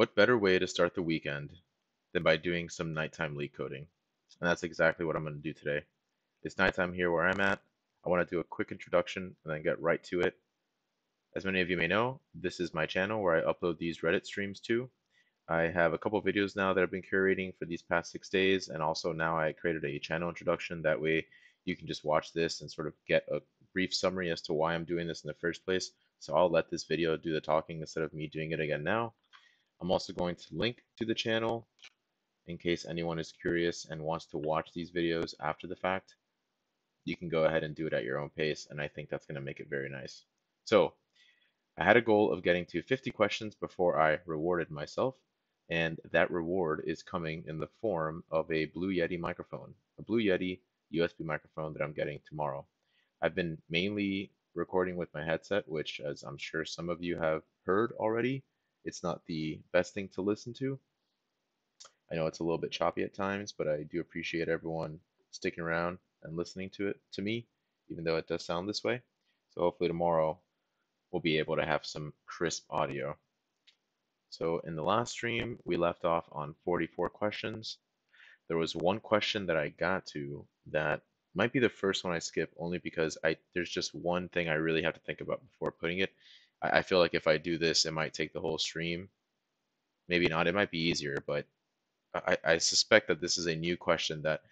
What better way to start the weekend than by doing some nighttime leak coding? And that's exactly what I'm going to do today. It's nighttime here where I'm at. I want to do a quick introduction and then get right to it. As many of you may know, this is my channel where I upload these Reddit streams to. I have a couple of videos now that I've been curating for these past 6 days, and also now I created a channel introduction. That way you can just watch this and sort of get a brief summary as to why I'm doing this in the first place. So I'll let this video do the talking instead of me doing it again now. I'm also going to link to the channel in case anyone is curious and wants to watch these videos after the fact. You can go ahead and do it at your own pace, and I think that's going to make it very nice. So I had a goal of getting to 50 questions before I rewarded myself, and that reward is coming in the form of a Blue Yeti microphone, a Blue Yeti USB microphone that I'm getting tomorrow. I've been mainly recording with my headset, which, as I'm sure some of you have heard already, it's not the best thing to listen to. I know it's a little bit choppy at times, but I do appreciate everyone sticking around and listening to me, even though it does sound this way. So hopefully tomorrow we'll be able to have some crisp audio. So in the last stream, we left off on 44 questions. There was one question that I got to that might be the first one I skip, only because there's just one thing I really have to think about before putting it. I feel like if I do this, it might take the whole stream. Maybe not, it might be easier, but I suspect that this is a new question that,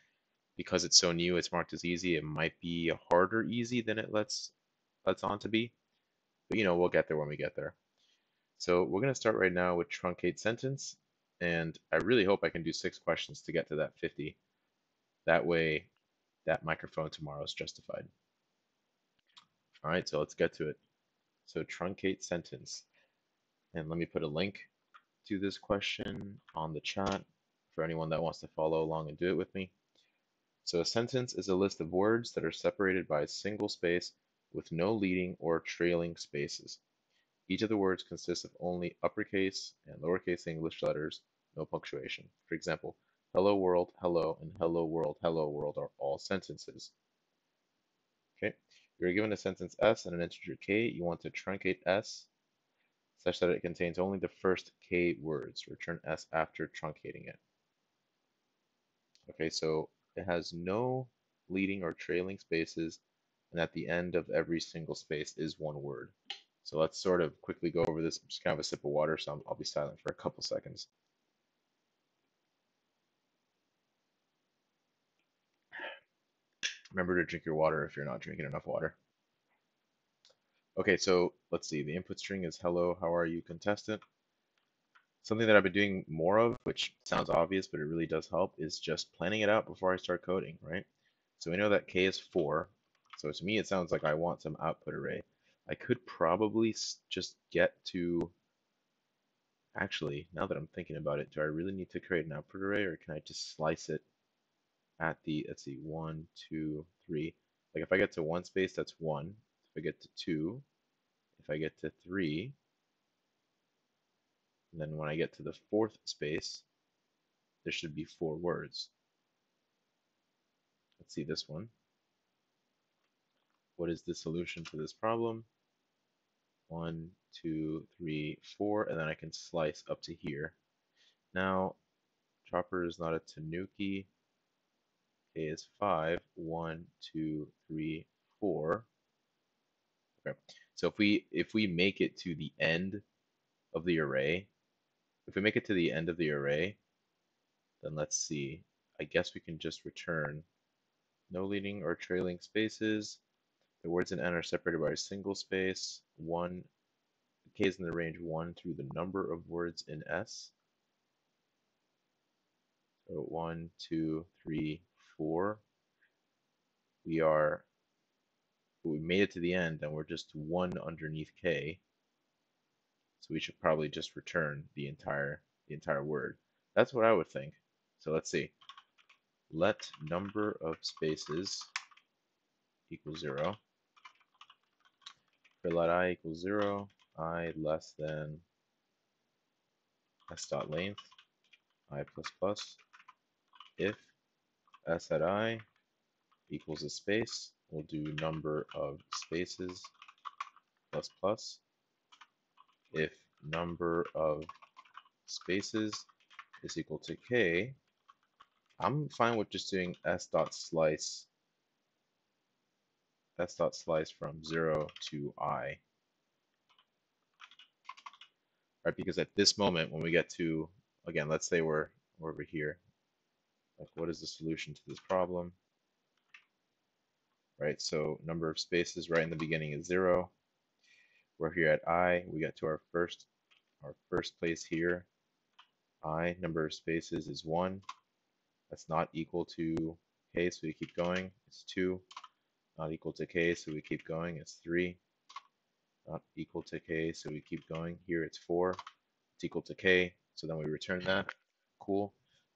because it's so new, it's marked as easy. It might be a harder easy than it lets on to be. But, you know, we'll get there when we get there. So we're going to start right now with truncate sentence. And I really hope I can do 6 questions to get to that 50. That way, that microphone tomorrow is justified. All right, so let's get to it. So truncate sentence. And let me put a link to this question on the chat for anyone that wants to follow along and do it with me. So a sentence is a list of words that are separated by a single space with no leading or trailing spaces. Each of the words consists of only uppercase and lowercase English letters, no punctuation. For example, hello world, hello, and hello world are all sentences. Okay, you're given a sentence S and an integer K. You want to truncate S such that it contains only the first K words. Return S after truncating it. Okay, so it has no leading or trailing spaces, and at the end of every single space is one word. So let's sort of quickly go over this. I'm just kind of a sip of water, so I'll be silent for a couple seconds. Remember to drink your water if you're not drinking enough water. Okay, so let's see. The input string is hello, how are you, contestant. Something that I've been doing more of, which sounds obvious, but it really does help, is just planning it out before I start coding, right? So we know that K is 4. So to me, it sounds like I want some output array. I could probably just get to, actually, now that I'm thinking about it, do I really need to create an output array, or can I just slice it at the, let's see, 1, 2, 3. Like if I get to 1 space, that's 1. If I get to 2, if I get to 3, and then when I get to the 4th space, there should be 4 words. Let's see this one. What is the solution to this problem? 1, 2, 3, 4, and then I can slice up to here. Now, chopper is not a tanuki. K is 5. 1, 2, 3, 4. Okay. So if we make it to the end of the array, then let's see. I guess we can just return no leading or trailing spaces. The words in N are separated by a single space. K is in the range 1 through the number of words in S. So 1, 2, 3, 4. We made it to the end, and we're just 1 underneath K. So we should probably just return the entire word. That's what I would think. So let's see. Let number of spaces equal 0. For let I equal 0, I less than s dot length, I plus plus. If s at I equals a space, we'll do number of spaces plus plus. If number of spaces is equal to k, I'm fine with just doing s dot slice from 0 to I. Right, because at this moment, when we get to, again, let's say we're over here, like what is the solution to this problem? Right, so number of spaces right in the beginning is 0. We're here at I, we get to our first place here. I, number of spaces is 1. That's not equal to k, so we keep going, it's 2. Not equal to k, so we keep going, it's 3. Not equal to k, so we keep going, here it's 4. It's equal to k, so then we return that. Cool.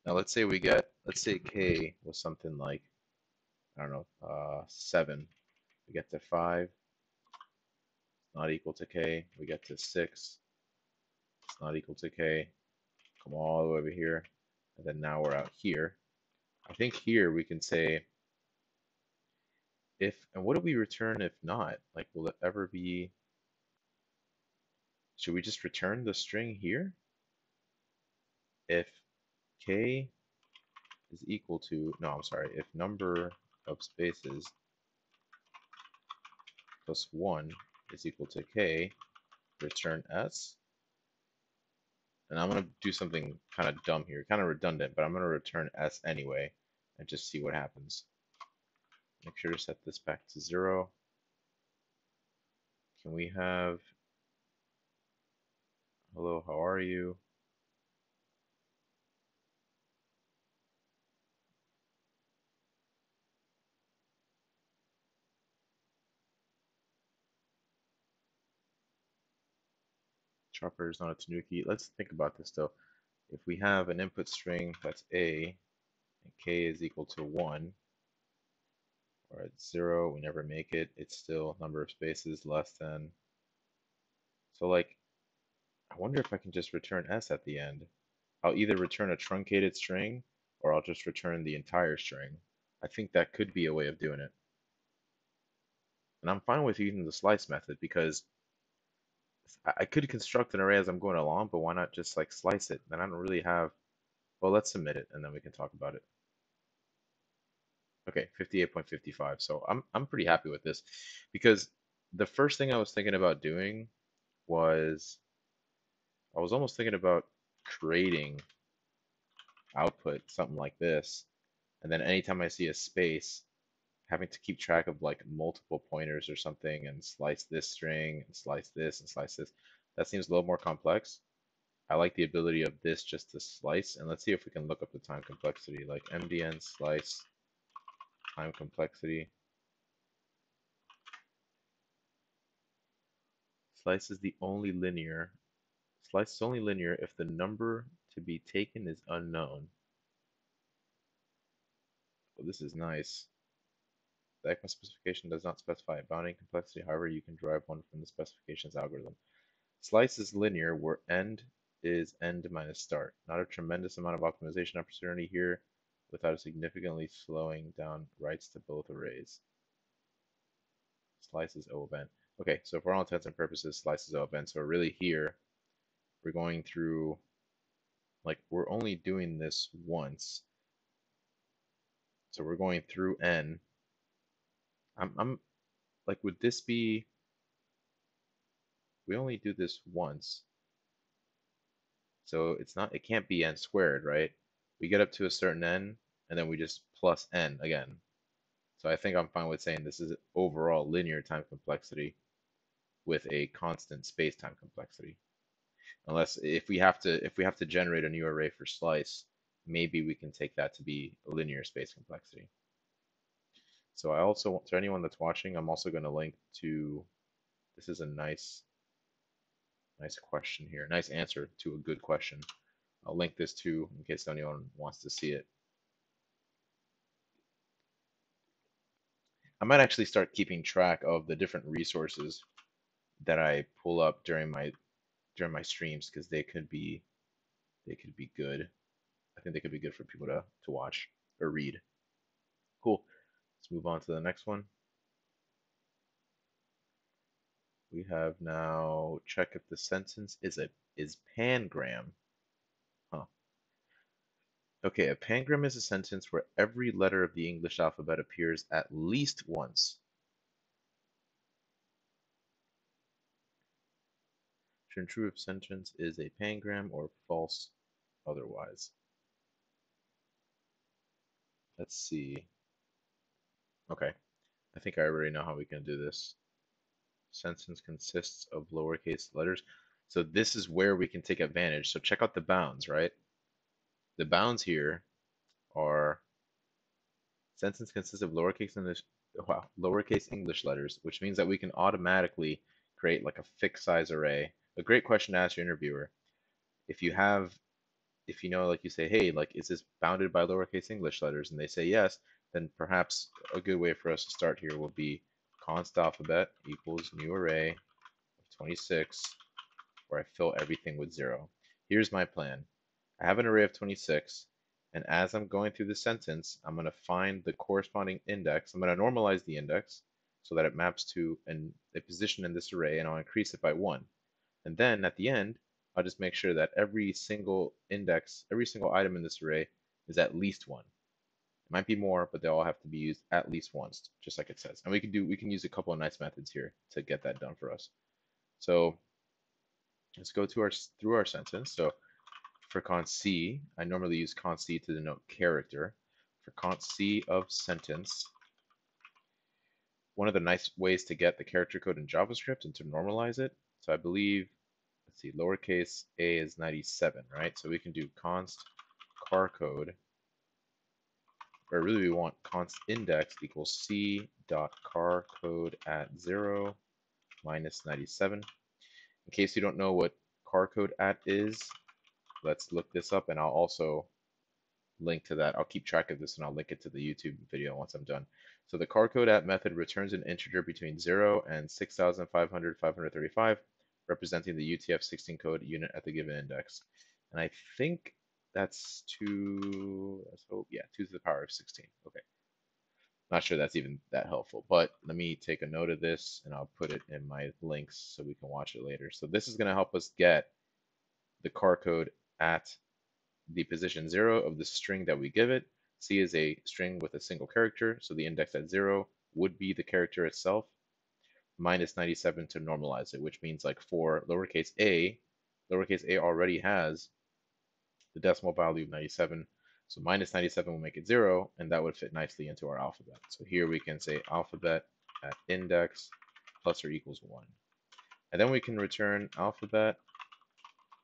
Now let's say we get, let's say k was something like, I don't know, 7. We get to 5. It's not equal to k. We get to 6. It's not equal to k. Come all the way over here. And then now we're out here. I think here we can say if, and what do we return if not? Like, will it ever be, should we just return the string here? If k is equal to, no, I'm sorry, if number of spaces plus 1 is equal to k, return s. And I'm going to do something kind of dumb here, kind of redundant, but I'm going to return s anyway and just see what happens. Make sure to set this back to 0. Can we have, hello, how are you? Chopper is not a tanuki. Let's think about this though. If we have an input string that's a, and k is equal to 1, or at 0, we never make it, it's still number of spaces less than. So like, I wonder if I can just return s at the end. I'll either return a truncated string, or I'll just return the entire string. I think that could be a way of doing it. And I'm fine with using the slice method because I could construct an array as I'm going along, but why not just like slice it? Then I don't really have, well, let's submit it and then we can talk about it. Okay, 58.55. So I'm pretty happy with this because the first thing I was thinking about doing was I was almost thinking about creating output, something like this. And then anytime I see a space, having to keep track of like multiple pointers or something and slice this string and slice this and slice this. That seems a little more complex. I like the ability of this just to slice. And let's see if we can look up the time complexity, like MDN slice time complexity. Slice is the only linear. Slice is only linear if the number to be taken is unknown. Well, this is nice. The ECMAS specification does not specify a bounding complexity, however, you can derive one from the specifications algorithm. Slice is linear where end is end minus start. Not a tremendous amount of optimization opportunity here without significantly slowing down writes to both arrays. Slice is O of n. Okay, so for all intents and purposes, slice is O of n. So really here, we're going through, like we're only doing this once. So we're going through n. I'm like, would this be, we only do this once, so it's not, it can't be n squared, right? We get up to a certain n and then we just plus n again. So I think I'm fine with saying this is overall linear time complexity with a constant space time complexity, unless if we have to generate a new array for slice, maybe we can take that to be linear space complexity. So I also want, to anyone that's watching, I'm also going to link to, this is a nice question here, nice answer to a good question. I'll link this to in case anyone wants to see it. I might actually start keeping track of the different resources that I pull up during my streams, because they could be good. I think they could be good for people to watch or read. Cool. Let's move on to the next one. We have now check if the sentence is pangram. Okay, a pangram is a sentence where every letter of the English alphabet appears at least once. True and true if sentence is a pangram or false otherwise. Let's see. Okay, I think I already know how we can do this. Sentence consists of lowercase letters. So this is where we can take advantage. So check out the bounds, right? The bounds here are sentence consists of lowercase English letters, which means that we can automatically create like a fixed size array. A great question to ask your interviewer. If you know, like you say, hey, like, is this bounded by lowercase English letters? And they say yes, then perhaps a good way for us to start here will be const alphabet equals new array of 26, where I fill everything with 0. Here's my plan. I have an array of 26, and as I'm going through the sentence, I'm going to find the corresponding index. I'm going to normalize the index so that it maps to a position in this array, and I'll increase it by 1. And then at the end, I'll just make sure that every single index, every single item in this array is at least 1. It might be more, but they all have to be used at least once, just like it says. And we can use a couple of nice methods here to get that done for us. So let's go through our sentence. So for const C, I normally use const C to denote character. For const C of sentence, one of the nice ways to get the character code in JavaScript and to normalize it. So I believe, let's see, lowercase a is 97, right? So we can do const char code, or really we want const index equals C dot char code at 0 minus 97. In case you don't know what char code at is, let's look this up, and I'll also link to that. I'll keep track of this, and I'll link it to the YouTube video once I'm done. So the charCodeAt method returns an integer between 0 and 6,535, representing the UTF-16 code unit at the given index. And I think that's 2, let's hope, yeah, 2 to the power of 16. Okay. Not sure that's even that helpful, but let me take a note of this, and I'll put it in my links so we can watch it later. So this is going to help us get the charCode at the position 0 of the string that we give it. C is a string with a single character, so the index at 0 would be the character itself, minus 97 to normalize it, which means like for lowercase a already has the decimal value of 97, so minus 97 will make it 0, and that would fit nicely into our alphabet. So here we can say alphabet at index plus or equals 1. And then we can return alphabet.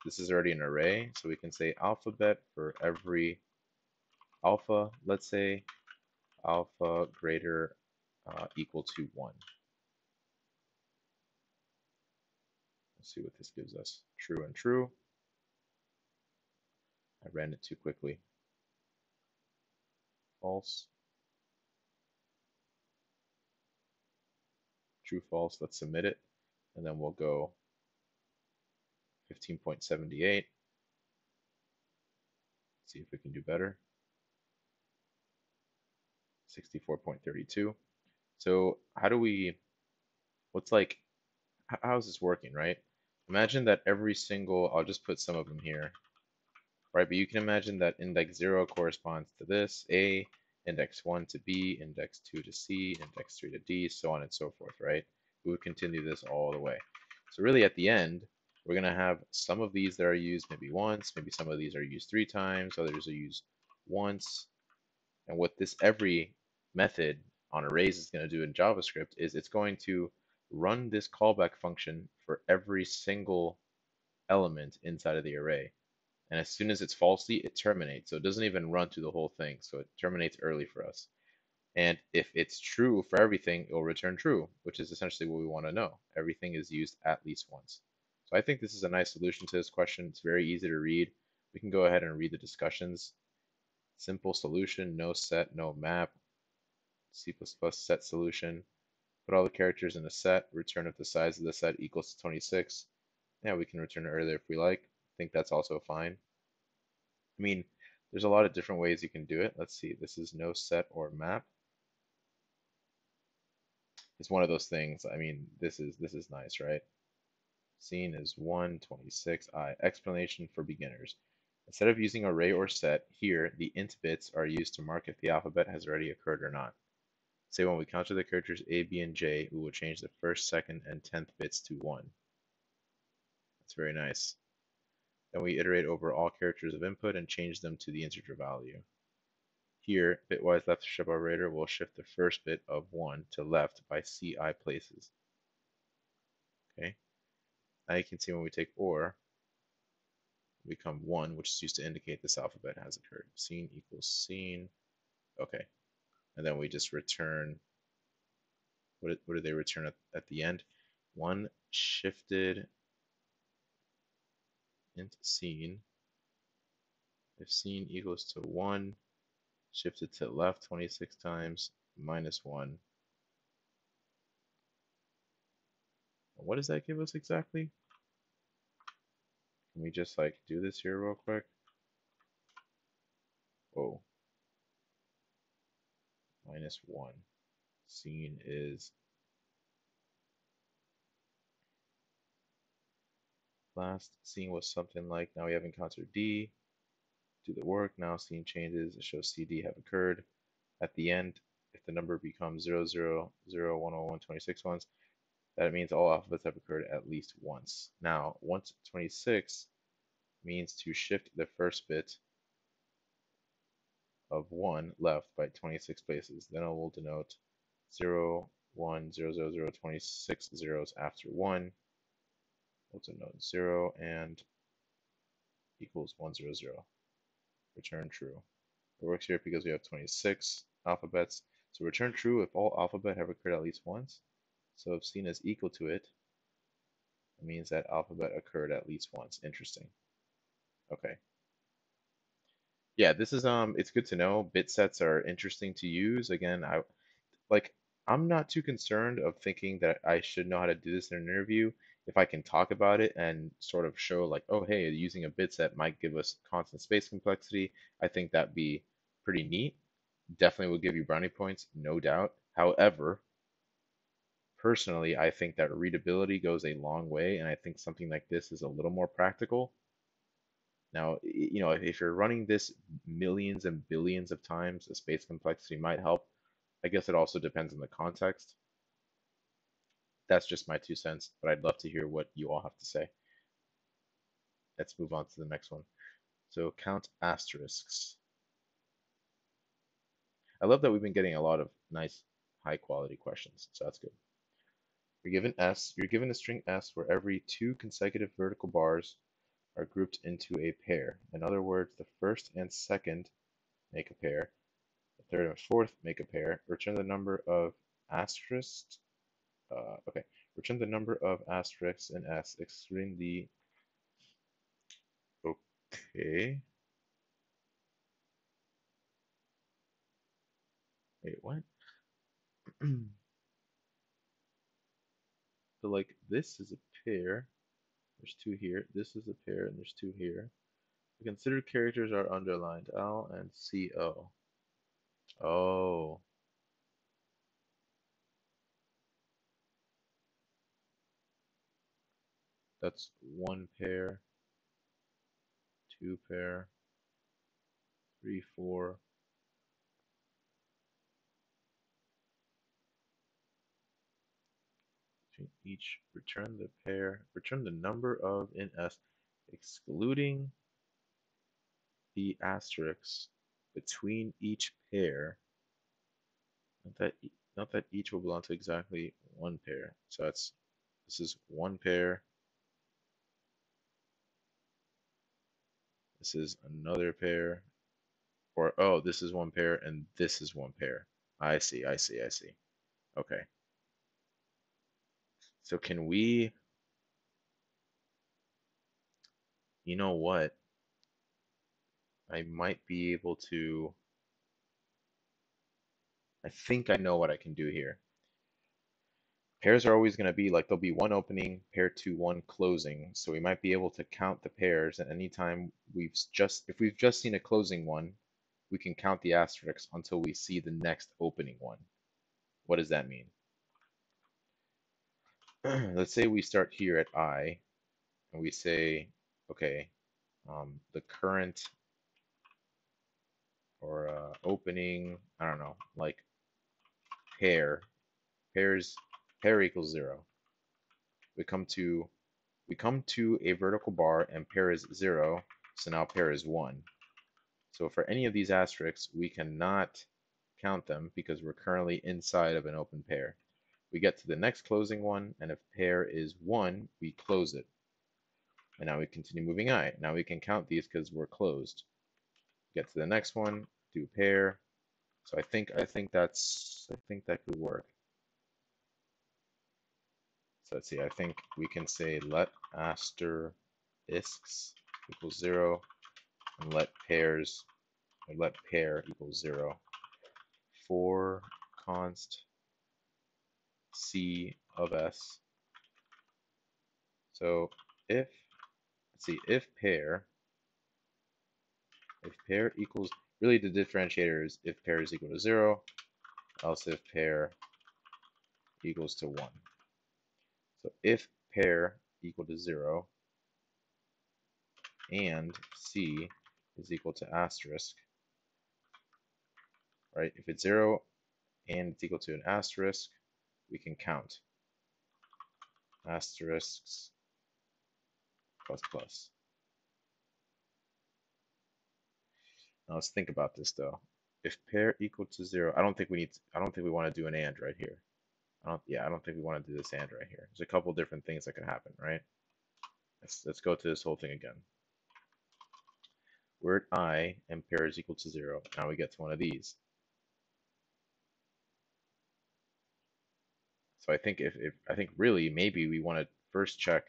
This is already an array, so we can say alphabet for every alpha, let's say alpha greater equal to 1. Let's see what this gives us. True and true. I ran it too quickly. False. True, false. Let's submit it, and then we'll go 15.78. See if we can do better. 64.32. So how do we, what's like, how's this working, right? Imagine that every single, I'll just put some of them here, right? But you can imagine that index 0 corresponds to this, A, index 1 to B, index 2 to C, index 3 to D, so on and so forth, right? We would continue this all the way. So really at the end, we're going to have some of these that are used maybe once, maybe some of these are used 3 times, others are used once. And what this every method on arrays is going to do in JavaScript is it's going to run this callback function for every single element inside of the array. And as soon as it's falsely, it terminates. So it doesn't even run through the whole thing. So it terminates early for us. And if it's true for everything, it will return true, which is essentially what we want to know. Everything is used at least once. So I think this is a nice solution to this question. It's very easy to read. We can go ahead and read the discussions. Simple solution, no set, no map. C++ set solution. Put all the characters in a set, return if the size of the set equals to 26. Yeah, we can return it earlier if we like. I think that's also fine. I mean, there's a lot of different ways you can do it. Let's see, this is no set or map. It's one of those things. I mean, this is nice, right? Seen as 126i, explanation for beginners. Instead of using array or set, here the int bits are used to mark if the alphabet has already occurred or not. Say when we counter the characters A, B, and J, we will change the first, second, and 10th bits to 1. That's very nice. Then we iterate over all characters of input and change them to the integer value. Here, bitwise left shift operator will shift the first bit of 1 to left by CI places. Okay. Now you can see when we take OR, we become 1, which is used to indicate this alphabet has occurred. Scene equals scene. Okay. And then we just return, what do they return at the end? 1 shifted int scene. If scene equals to 1, shifted to left 26 times, minus 1. What does that give us exactly? Can we just like do this here real quick? Whoa. Minus 1. Scene is last. Scene was something like, now we have encountered D. Do the work. Now scene changes. It shows CD have occurred. At the end, if the number becomes 0, 0, 0, 1, 0, 1, 26 ones, that means all alphabets have occurred at least once. Now, once 26 means to shift the first bit of 1 left by 26 places. Then it will denote 0, 1, 0, 0, 0, 26 zeros after 1. We'll denote 0 and equals 1, 0, 0. Return true. It works here because we have 26 alphabets. So return true if all alphabet have occurred at least once. So if scene is equal to it, it means that alphabet occurred at least once. Interesting. Okay. Yeah, this is it's good to know. Bit sets are interesting to use. Again, I'm not too concerned of thinking that I should know how to do this in an interview if I can talk about it and sort of show like, oh hey, using a bit set might give us constant space complexity. I think that'd be pretty neat. Definitely will give you brownie points, no doubt. However, personally, I think that readability goes a long way, and I think something like this is a little more practical. Now, you know, if you're running this millions and billions of times, the space complexity might help. I guess it also depends on the context. That's just my 2 cents, but I'd love to hear what you all have to say. Let's move on to the next one. So count asterisks. I love that we've been getting a lot of nice, high-quality questions, so that's good. You're given a string S where every 2 consecutive vertical bars are grouped into a pair. In other words, the first and second make a pair, the third and fourth make a pair. Return the number of asterisks. Return the number of asterisks in S, excluding the. Okay. Wait, what? So like this is a pair, there's 2 here, this is a pair, and there's 2 here. The considered characters are underlined, L and CO. Oh. That's 1 pair, 2 pair, 3, 4. Each return the pair, return the number of in S, excluding the asterisks between each pair. Not that each will belong to exactly 1 pair. So that's, this is 1 pair. This is another pair. Or, oh, this is 1 pair and this is 1 pair. I see. Okay. So can we, you know what, I might be able to, I think I know what I can do here. Pairs are always going to be like, there'll be 1 opening, pair 2, 1 closing. So we might be able to count the pairs at any time if we've just seen a closing one, we can count the asterisks until we see the next opening one. What does that mean? Let's say we start here at I, and we say, okay, the current or opening, I don't know, like pair equals 0. We come to a vertical bar and pair is 0, so now pair is 1. So for any of these asterisks, we cannot count them because we're currently inside of an open pair. We get to the next closing one, and if pair is 1, we close it. And now we continue moving I. Now we can count these because we're closed. Get to the next one, do pair. So I think that could work. So let's see, I think we can say let asterisks equals 0 and let pairs, or let pair equals 0 for const C of S. So if, let's see, if pair equals, really the differentiator is if pair is equal to 0, else if pair equals to 1. So if pair equal to 0 and C is equal to asterisk, right? If it's 0 and it's equal to an asterisk, we can count asterisks plus plus. Now let's think about this though. If pair equal to 0, I don't think we want to do an and right here. I don't think we want to do this and right here. There's a couple different things that can happen, right? Let's go to this whole thing again. We're at I and pair is equal to 0. Now we get to one of these. So I think I think really maybe we want to first check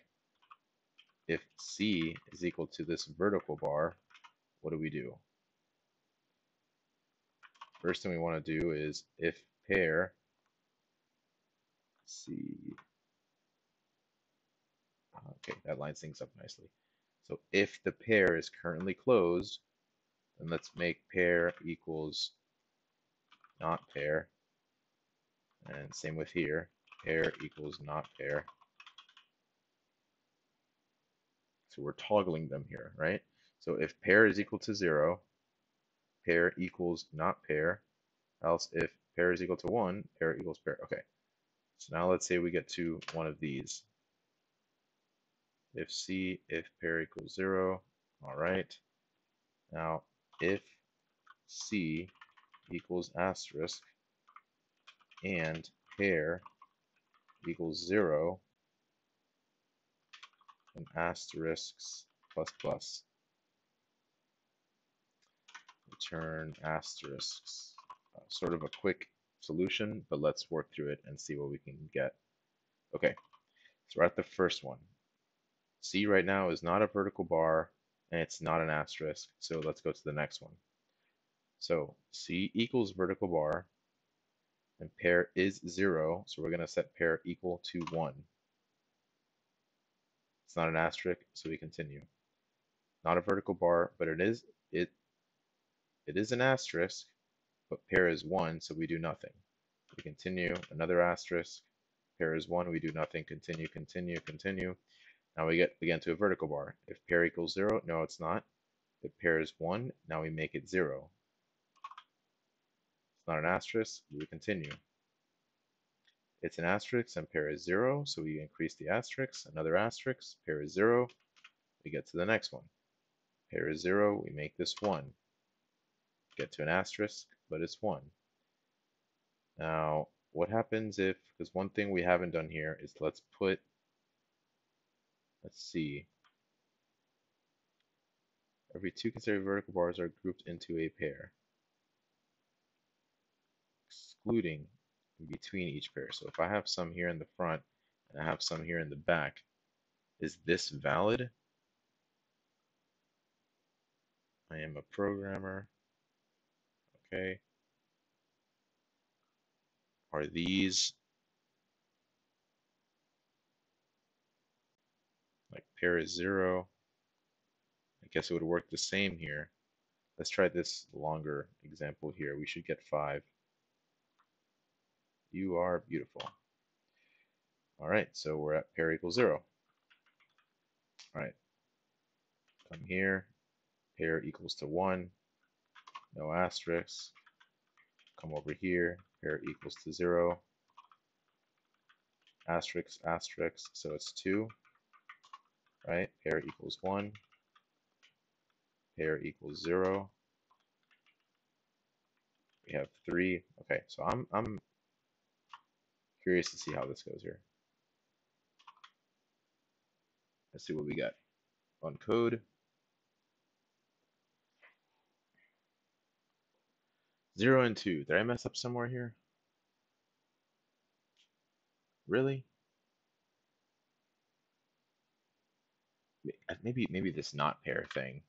if C is equal to this vertical bar, what do? First thing we want to do is if pair C, okay, that lines things up nicely. So if the pair is currently closed, then let's make pair equals not pair, and same with here, pair equals not pair. So we're toggling them here, right? So if pair is equal to 0, pair equals not pair, else if pair is equal to 1, pair equals pair. Okay, so now let's say we get to one of these. If pair equals 0, all right. Now if C equals asterisk and pair equals 0 and asterisks plus plus, return asterisks. Sort of a quick solution, but let's work through it and see what we can get. Okay, so we're at the first one. C right now is not a vertical bar and it's not an asterisk, so let's go to the next one. So C equals vertical bar and pair is 0, so we're going to set pair equal to 1. It's not an asterisk, so we continue. Not a vertical bar, but it is an asterisk, but pair is 1, so we do nothing. We continue, another asterisk, pair is 1, we do nothing, continue, continue, continue. Now we get again to a vertical bar. If pair equals 0, no it's not. If pair is 1, now we make it 0. It's not an asterisk, we continue. It's an asterisk and pair is 0, so we increase the asterisk, another asterisk, pair is 0, we get to the next one. Pair is 0, we make this 1. Get to an asterisk, but it's 1. Now what happens if, because one thing we haven't done here is let's see, every two considered vertical bars are grouped into a pair, excluding in between each pair. So if I have some here in the front and I have some here in the back, is this valid? I am a programmer. Okay. Are these like pair is 0? I guess it would work the same here. Let's try this longer example here. We should get 5. You are beautiful. All right, so we're at pair equals 0. All right. come here, pair equals to 1, no asterisks, come over here, pair equals to 0, asterisk, asterisk, so it's 2, right, pair equals 1, pair equals 0, we have 3, okay, so I'm curious to see how this goes here. Let's see what we got on code. 0 and 2. Did I mess up somewhere here? Really? Maybe this not pair thing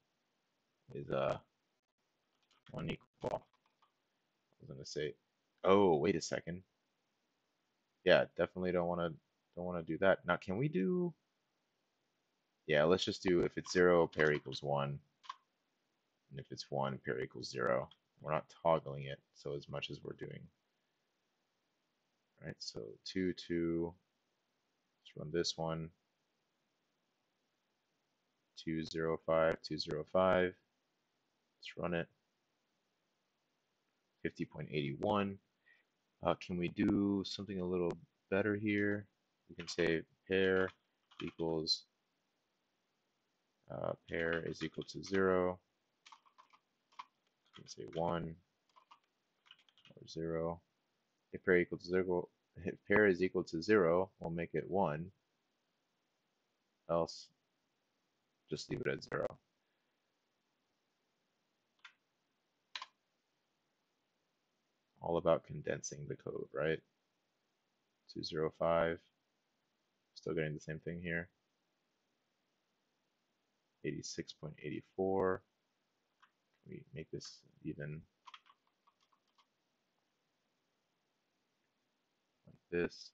is 1 equal. I was gonna say, oh wait a second. Yeah, definitely don't wanna do that. Now can we do? Yeah, let's just do if it's 0, pair equals 1, and if it's 1, pair equals 0. We're not toggling it so as much as we're doing. All right, so 2, 2, let's run this one, 2, 0, 5, 2, 0, 5, let's run it, 50.81. Can we do something a little better here? We can say pair equals pair is equal to 0. Let's say 1 or 0. If pair equals 0, if pair is equal to 0, we'll make it 1. Else, just leave it at 0. All about condensing the code, right? 2 0 5. Still getting the same thing here. 86.84. We make this even like this.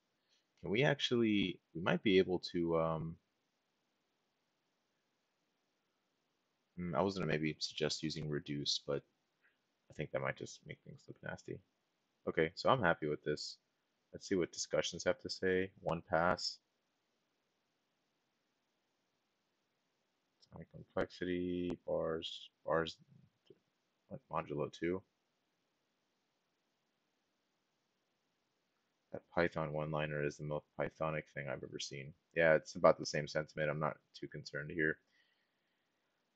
Can we actually? We might be able to. I was gonna maybe suggest using reduce, but I think that might just make things look nasty. Okay, so I'm happy with this. Let's see what discussions have to say. 1 pass. Complexity, bars, modulo 2. That Python one-liner is the most Pythonic thing I've ever seen. Yeah, it's about the same sentiment. I'm not too concerned here.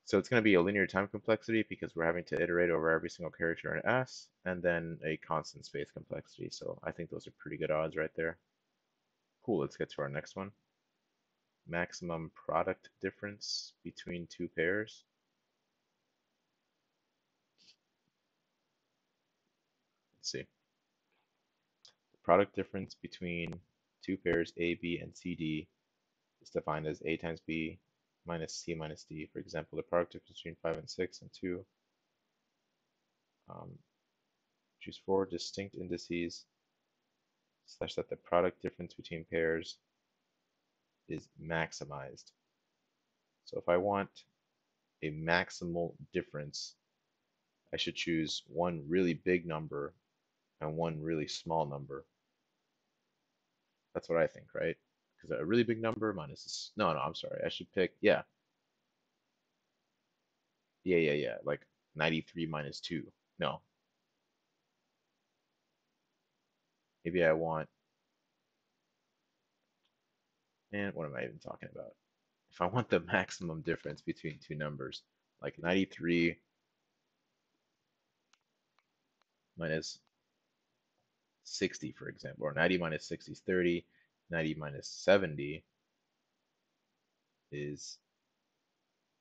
So it's going to be a linear time complexity because we're having to iterate over every single character in S, and then a constant space complexity. So I think those are pretty good odds right there. Cool, let's get to our next one. Maximum product difference between 2 pairs. Let's see. The product difference between 2 pairs A, B, and CD is defined as A times B minus C minus D. For example, the product difference between 5 and 6 and 2. Choose 4 distinct indices such that the product difference between pairs is maximized. So if I want a maximal difference, I should choose one really big number and one really small number. That's what I think, right? Because a really big number minus, no, I'm sorry. I should pick, yeah. Like 93 minus 2, no. Maybe I want, and what am I even talking about? If I want the maximum difference between 2 numbers, like 93 minus 60, for example, or 90 minus 60 is 30, 90 minus 70 is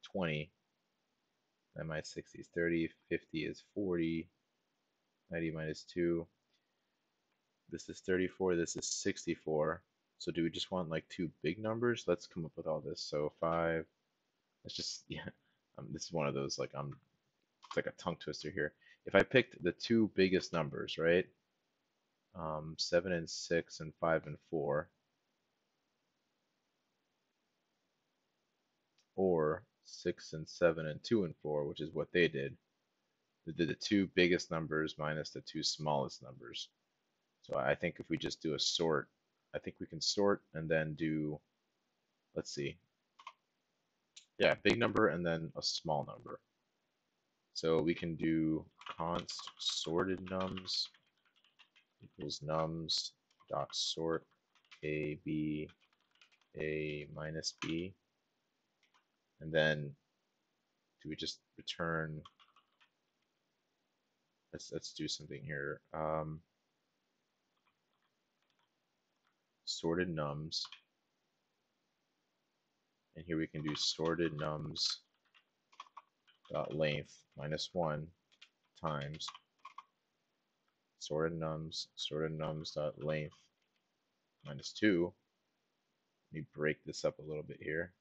20, 90 minus 60 is 30, 50 is 40, 90 minus 2, this is 34, this is 64. So do we just want like 2 big numbers? Let's come up with all this. So 5, let's just, this is one of those, like it's like a tongue twister here. If I picked the 2 biggest numbers, right? 7 and 6 and 5 and 4. Or 6 and 7 and 2 and 4, which is what they did. They did the 2 biggest numbers minus the 2 smallest numbers. So I think if we just do a sort, I think we can sort and then do, let's see, yeah, big number and then a small number. So we can do const sorted nums equals nums dot sort a minus b, and then do we just return? Let's do something here. Sorted nums, and here we can do sorted nums dot length minus 1 times sorted nums dot length minus 2. Let me break this up a little bit here.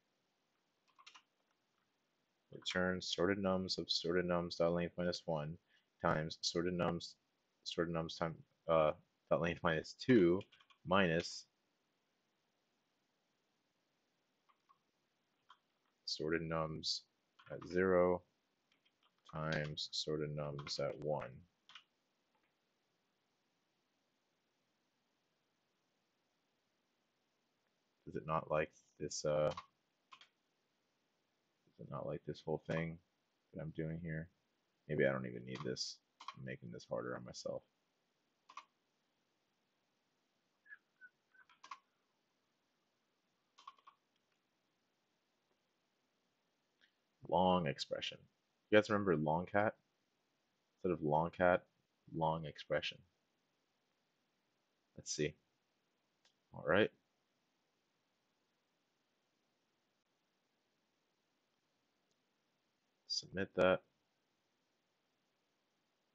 Return sorted nums of sorted nums dot length minus 1 times sorted nums time dot length minus 2 minus sorted nums at 0 times sorted nums at 1. Does it not like this? Does it not like this whole thing that I'm doing here? Maybe I don't even need this. I'm making this harder on myself. Long expression. You guys remember longcat? Instead of longcat, long expression. Let's see. All right. Submit that.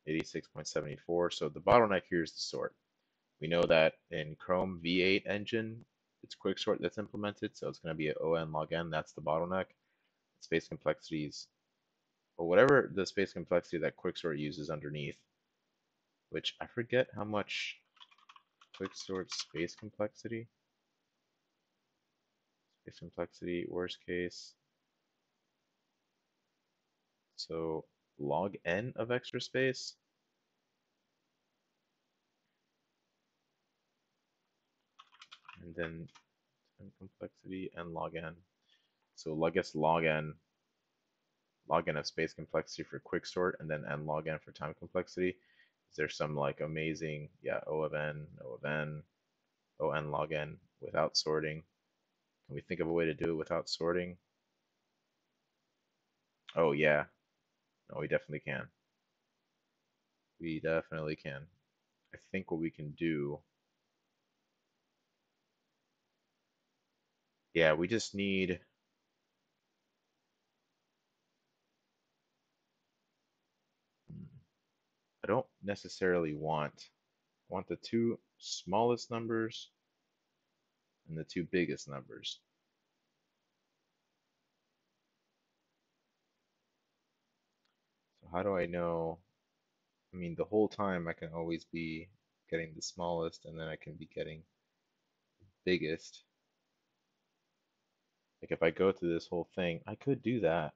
86.74. So the bottleneck here is the sort. We know that in Chrome V8 engine, it's QuickSort that's implemented, so it's going to be an on log n. That's the bottleneck. Space complexities, or whatever the space complexity that QuickSort uses underneath, which I forget how much QuickSort's space complexity. Space complexity, worst case. So log n of extra space. And then time complexity and log n. So I guess log n of space complexity for QuickSort, and then n log n for time complexity. Is there some like amazing, yeah, O n log n without sorting? Can we think of a way to do it without sorting? Oh yeah, no, we definitely can. We definitely can. I think what we can do, yeah, we just need. I don't necessarily want the two smallest numbers and the two biggest numbers. So how do I know? I mean, the whole time I can always be getting the smallest, and then I can be getting the biggest. Like if I go through this whole thing, I could do that.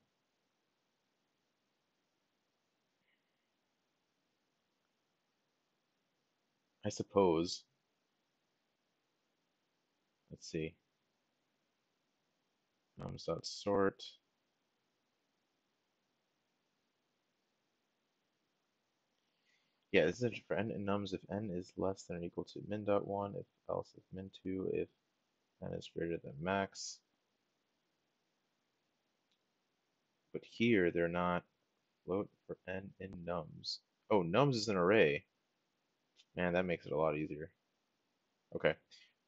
I suppose. Let's see. Nums.sort. Yeah, this is for n and nums if n is less than or equal to min.1, if else if min2, if n is greater than max. But here they're not float for n in nums. Oh, nums is an array. Man, that makes it a lot easier. Okay,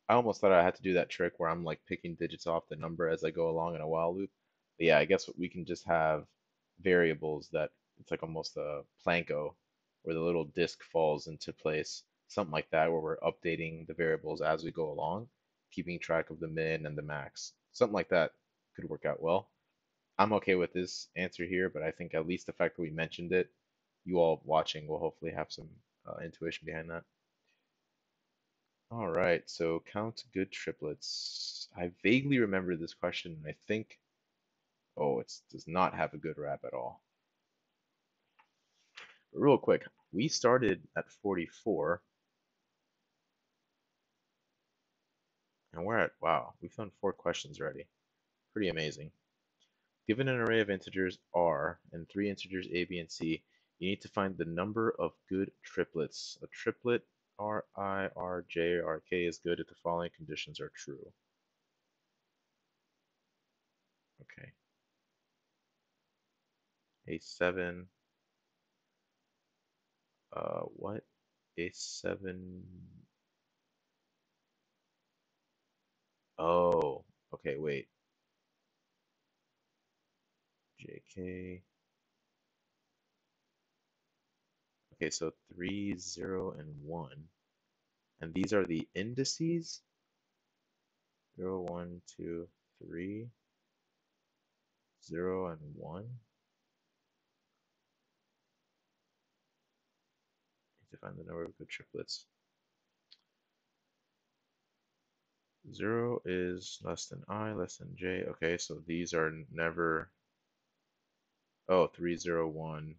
I almost thought I had to do that trick where I'm like picking digits off the number as I go along in a while loop. But yeah, I guess what we can just have variables that it's like almost a Plinko where the little disk falls into place, something like that, where we're updating the variables as we go along, keeping track of the min and the max. Something like that could work out well. I'm okay with this answer here, but I think at least the fact that we mentioned it, you all watching will hopefully have some intuition behind that. All right, so count good triplets. I vaguely remember this question, and I think, oh, it does not have a good rap at all. But real quick, we started at 44, and we're at, wow, we've done 4 questions already. Pretty amazing. Given an array of integers R and three integers A, B, and C, you need to find the number of good triplets. A triplet R, I, R, J, R, K is good if the following conditions are true. Okay. A7. What? A7. Oh, okay, wait. JK. Okay, so 3, 0, and 1. And these are the indices. 0, 1, 2, 3, 0, and 1. To find the number of good triplets. 0 is less than I, less than j. Okay, so these are never. Oh, 3, 0, 1.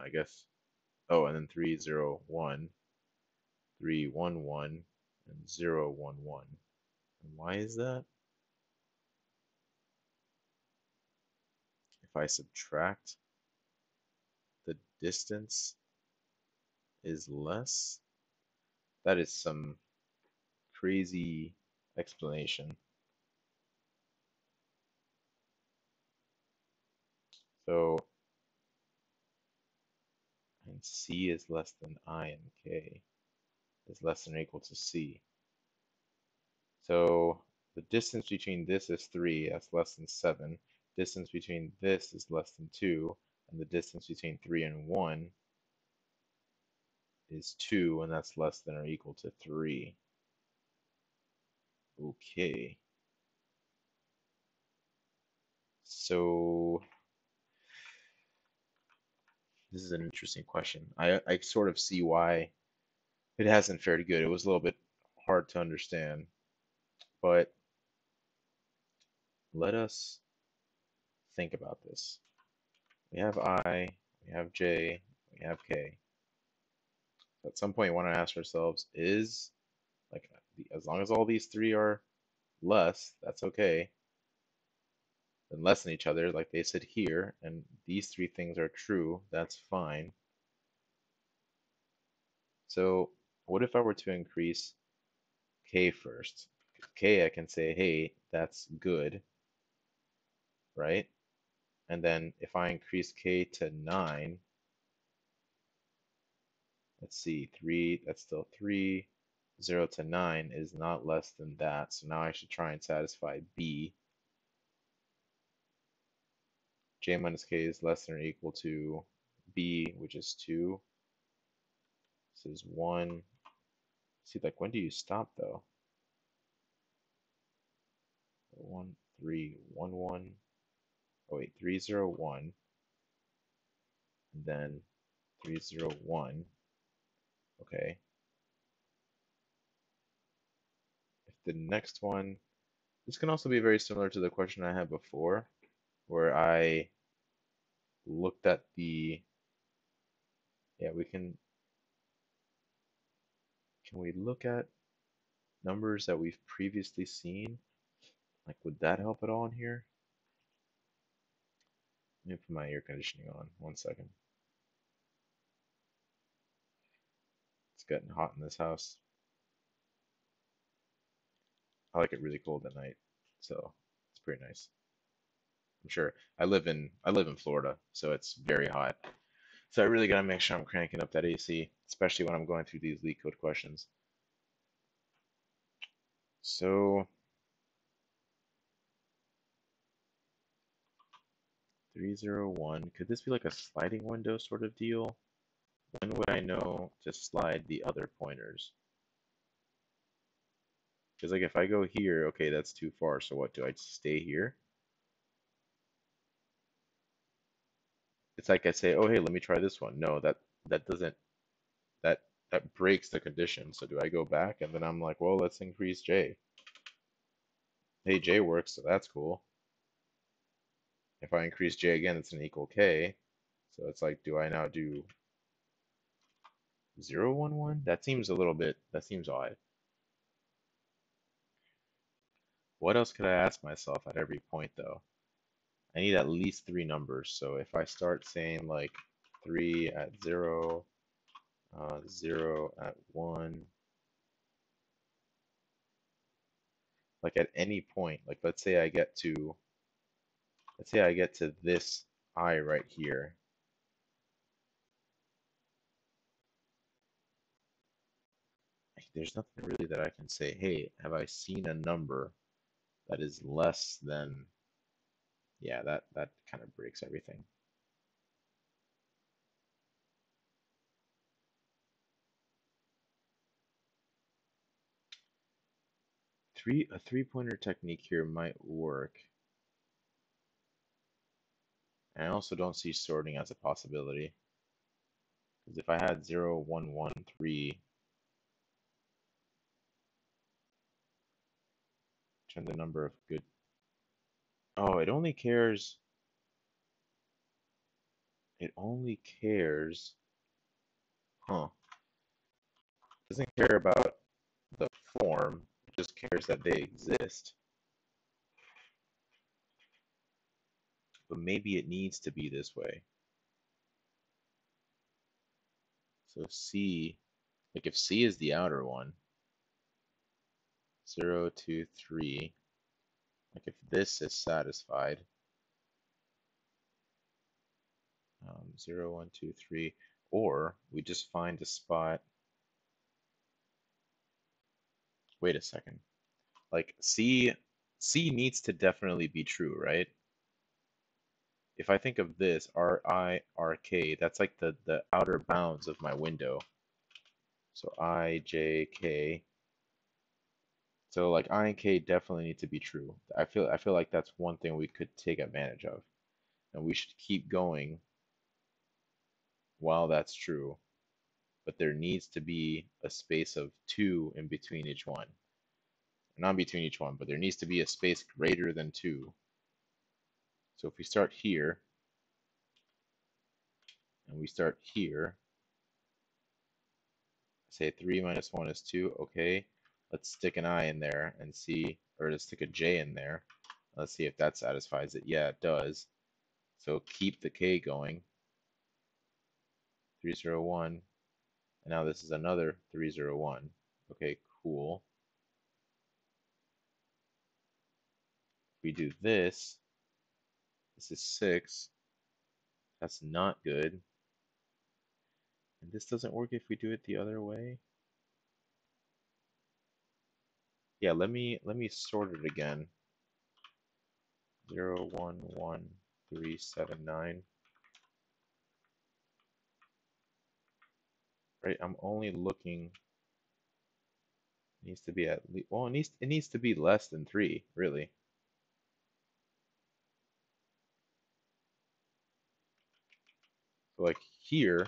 I guess. Oh, and then 3, 0, 1, 3, 1, 1, and 0, 1, 1. And why is that? If I subtract, the distance is less. That is some crazy explanation. So, and C is less than I, and K is less than or equal to C. So the distance between this is 3, that's less than 7. Distance between this is less than 2, and the distance between 3 and 1 is 2, and that's less than or equal to 3. Okay. So this is an interesting question. I sort of see why it hasn't fared good. It was a little bit hard to understand, but let us think about this. We have I, we have J, we have K. At some point, we want to ask ourselves, is, like, as long as all these three are less, that's okay, and less than each other, like they said here, and these three things are true, that's fine. So what if I were to increase K first? K, I can say, hey, that's good, right? And then if I increase K to 9, let's see, 3, that's still 3. 0 to 9 is not less than that. So now I should try and satisfy B. J minus K is less than or equal to B, which is 2. This is 1. See, like, when do you stop, though? 1, 3, 1, 1. Oh, wait, 3, 0, 1. And then 3, 0, 1. Okay. If the next one, this can also be very similar to the question I had before, where I looked at the, yeah, we can we look at numbers that we've previously seen? Like, would that help at all in here? Let me put my air conditioning on, 1 second. Getting hot in this house. I like it really cold at night, so it's pretty nice. I'm sure I live in Florida, so it's very hot. So I really gotta make sure I'm cranking up that AC, especially when I'm going through these LeetCode questions. So 3, 0, 1. Could this be like a sliding window sort of deal? When would I know to slide the other pointers? Because, like, if I go here, okay, that's too far, so what, do I stay here? It's like I say, oh, hey, let me try this one. No, that doesn't, that breaks the condition. So do I go back? And then I'm like, well, let's increase J. Hey, J works, so that's cool. If I increase J again, it's an equal K. So it's like, do I now do 0, 1, 1? That seems odd. What else could I ask myself at every point, though? I need at least three numbers. So if I start saying like 3 at 0, 0 at 1, like at any point, like let's say I get to, let's say I get to this I right here. There's nothing really that I can say, hey, have I seen a number that is less than, yeah, that kind of breaks everything. A three-pointer technique here might work. And I also don't see sorting as a possibility. Because if I had 0, 1, 1, 3, turn the number of good. Oh, it only cares. It only cares. Huh. It doesn't care about the form. It just cares that they exist. But maybe it needs to be this way. So C, like if C is the outer one, 0, 2, 3, like if this is satisfied, 0, 1, 2, 3, or we just find a spot. Wait a second, like C needs to definitely be true, right? If I think of this, R, I, R, K, that's like the outer bounds of my window. So I, J, K. So like I and K definitely need to be true. I feel like that's one thing we could take advantage of, and we should keep going while that's true. But there needs to be a space of 2 in between each one. Not between each one, but there needs to be a space greater than 2. So if we start here and we start here, say 3 minus 1 is 2, okay. Let's stick an I in there and see, or let's stick a J in there. Let's see if that satisfies it. Yeah, it does. So keep the K going. 3, 0, 1. And now this is another 3, 0, 1. Okay, cool. If we do this, this is 6. That's not good. And this doesn't work if we do it the other way. Yeah, let me sort it again. 0, 1, 1, 3, 7, 9. Right, I'm only looking. It needs to be at least. Well, it needs to be less than 3, really. So like here,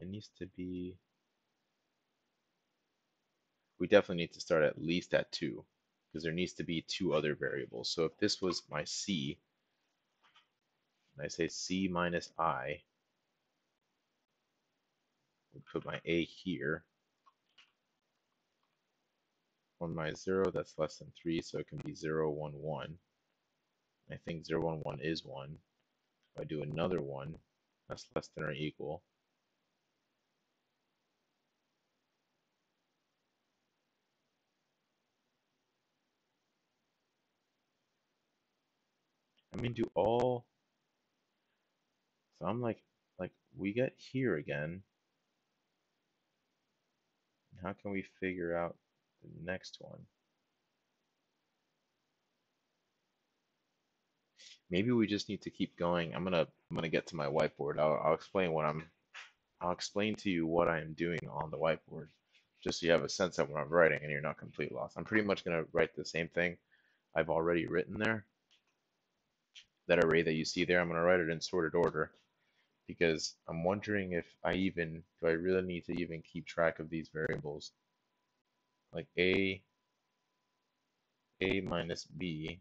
it needs to be. We definitely need to start at least at 2, because there needs to be 2 other variables. So if this was my C, and I say C minus I, we put my A here. 1 minus 0, that's less than 3, so it can be 0, 1, 1. I think 0, 1, 1 is 1. If I do another one, that's less than or equal. I mean, do all, so I'm like we get here again. How can we figure out the next one? Maybe we just need to keep going. I'm gonna get to my whiteboard. I'll explain what I'll explain to you what I am doing on the whiteboard, just so you have a sense of what I'm writing and you're not completely lost. I'm pretty much gonna write the same thing I've already written there. That array that you see there, I'm going to write it in sorted order, because I'm wondering if do I really need to even keep track of these variables? Like A minus B.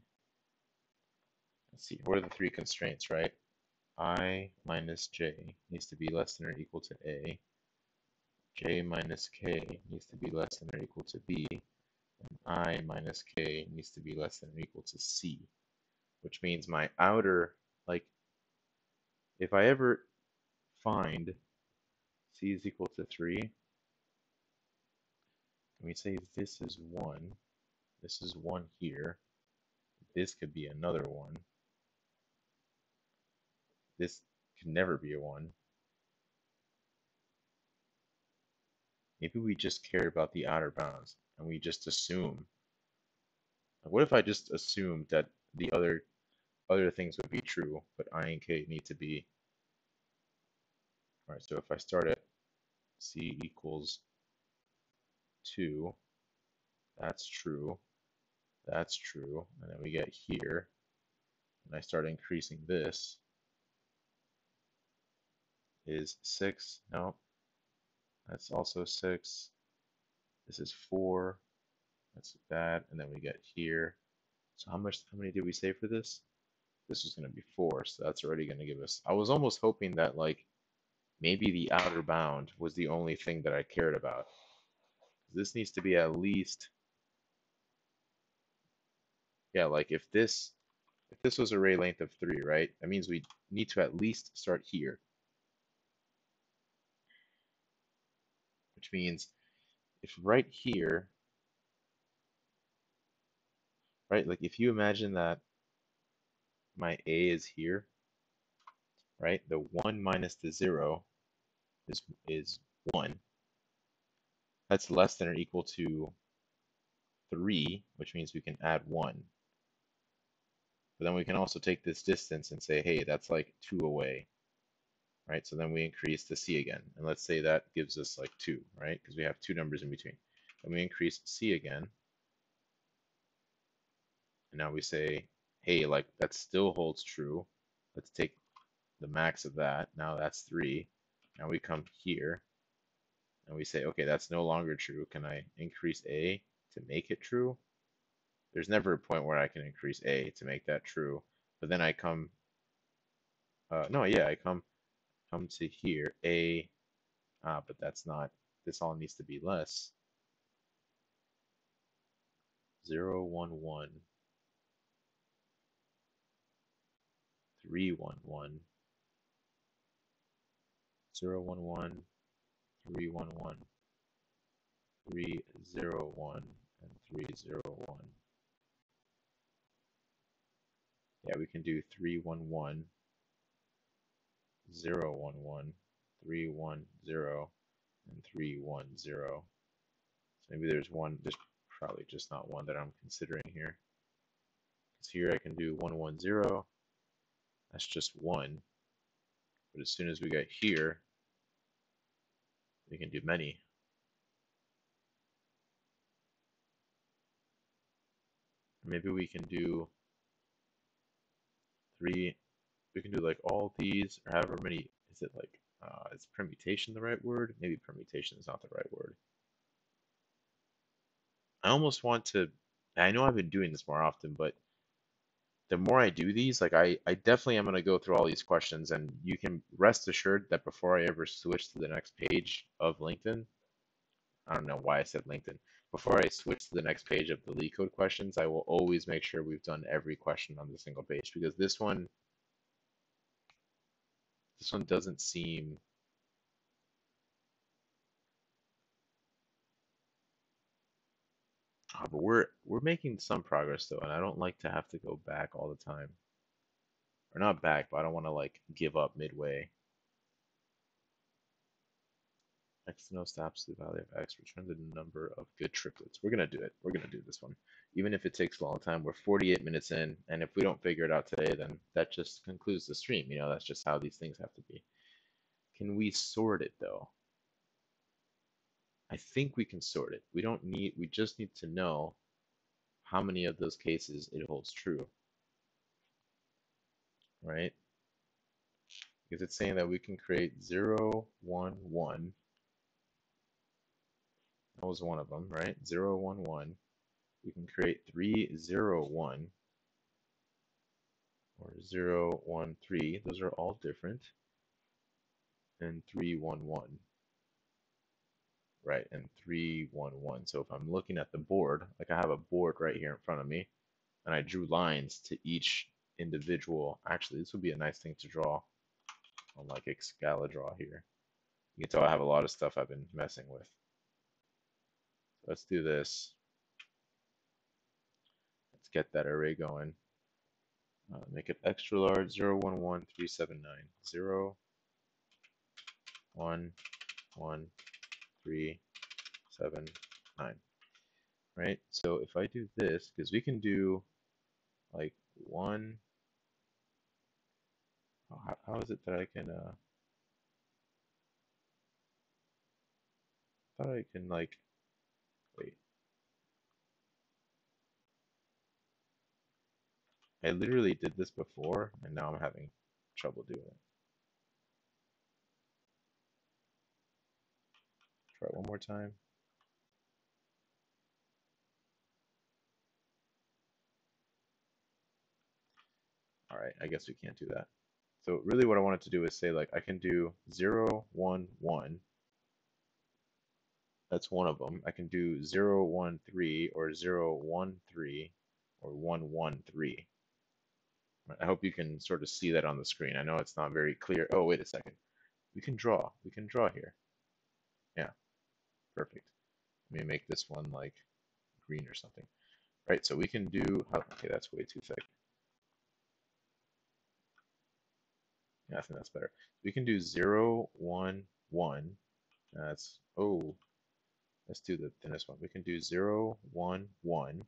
Let's see, what are the 3 constraints, right? I minus J needs to be less than or equal to A. J minus K needs to be less than or equal to B. And I minus K needs to be less than or equal to C. which means my outer, like, if I ever find c is equal to 3, and we say this is 1 here, this could be another 1, this could never be a 1. Maybe we just care about the outer bounds, and we just assume. What if I just assumed that the other things would be true, but I and k need to be? All right, so if I start at c equals 2, that's true, that's true, and then we get here, and I start increasing this. Is 6, no. That's also 6. This is 4. That's bad. And then we get here. So how many did we say for this? This was going to be 4. So that's already going to give us. I was almost hoping that, like, maybe the outer bound was the only thing that I cared about. This needs to be at least. Yeah, like if this was array length of 3, right? That means we need to at least start here. Which means if right here, right, like if you imagine that my a is here, right, the 1 minus the 0 is 1. That's less than or equal to 3, which means we can add 1. But then we can also take this distance and say, hey, that's like 2 away. Right, so then we increase the c again, and let's say that gives us like 2, right, because we have 2 numbers in between. Then we increase c again, and now we say, hey, like that still holds true. Let's take the max of that. Now that's 3. Now we come here, and we say, okay, that's no longer true. Can I increase a to make it true? There's never a point where I can increase a to make that true. But then I come, come to here, a, but that's not, this all needs to be less. 0, 1, 1. 3, 1, 1. 0, 1, 1. 3, 1, 1. 3, 0, 1. And 3, 0, 1. Yeah, we can do 3, 1, 1. 0, 1, 1, 3, 1, 0, and 3, 1, 0. So maybe there's one, there's probably just not one that I'm considering here. Because here I can do 1, 1, 0. That's just 1. But as soon as we get here, we can do many. Maybe we can do 3. We can do like all these, or however many. Is it like, is permutation the right word? Maybe permutation is not the right word. I almost want to, I know I've been doing this more often, but the more I do these, like I definitely am going to go through all these questions, and you can rest assured that before I ever switch to the next page of LinkedIn, I don't know why I said LinkedIn, before I switch to the next page of the LeetCode questions, I will always make sure we've done every question on the single page, because this one doesn't seem, but we're making some progress though, and I don't like to have to go back all the time, or not back, but I don't want to like give up midway. X to no stops the value of x, return the number of good triplets. We're gonna do it. We're gonna do this one, even if it takes a long time. We're 48 minutes in, and if we don't figure it out today, then that just concludes the stream. You know, that's just how these things have to be. Can we sort it though? I think we can sort it. We just need to know how many of those cases it holds true, right? Because it's saying that we can create 0, 1, 1. That was one of them, right? 0, 1, 1. We can create 3, 0, 1, or 0, 1, 3. Those are all different. And 3, 1, 1. Right, and 3, 1, 1. So if I'm looking at the board, like I have a board right here in front of me, and I drew lines to each individual. Actually, this would be a nice thing to draw on like Excalidraw here. You can tell I have a lot of stuff I've been messing with. Let's do this. Let's get that array going. Make it extra large, 011379, 011379. Right? So if I do this, because we can do like one. How is it that I can? Thought I can like. Wait. I literally did this before, and now I'm having trouble doing it. Try it one more time. All right, I guess we can't do that. So really what I wanted to do is say like I can do 0, 1, 1. That's one of them. I can do 0, 1, 3 or 0, 1, 3 or 1, 1, 3. I hope you can sort of see that on the screen. I know it's not very clear. Oh, wait a second. We can draw here. Yeah, perfect. Let me make this one like green or something. All right, so we can do, okay, that's way too thick. I think that's better. We can do 0, 1, 1. That's oh, let's do the thinnest one. We can do 0, 1, 1,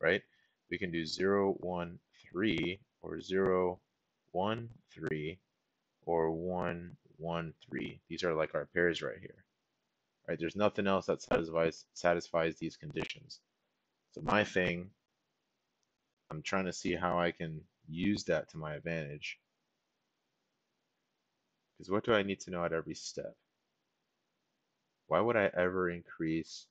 right? We can do 0, 1, 3 or 0, 1, 3 or 1, 1, 3. These are like our pairs right here. Right? There's nothing else that satisfies these conditions. So my thing, I'm trying to see how I can use that to my advantage. Because what do I need to know at every step? Why would I ever increase?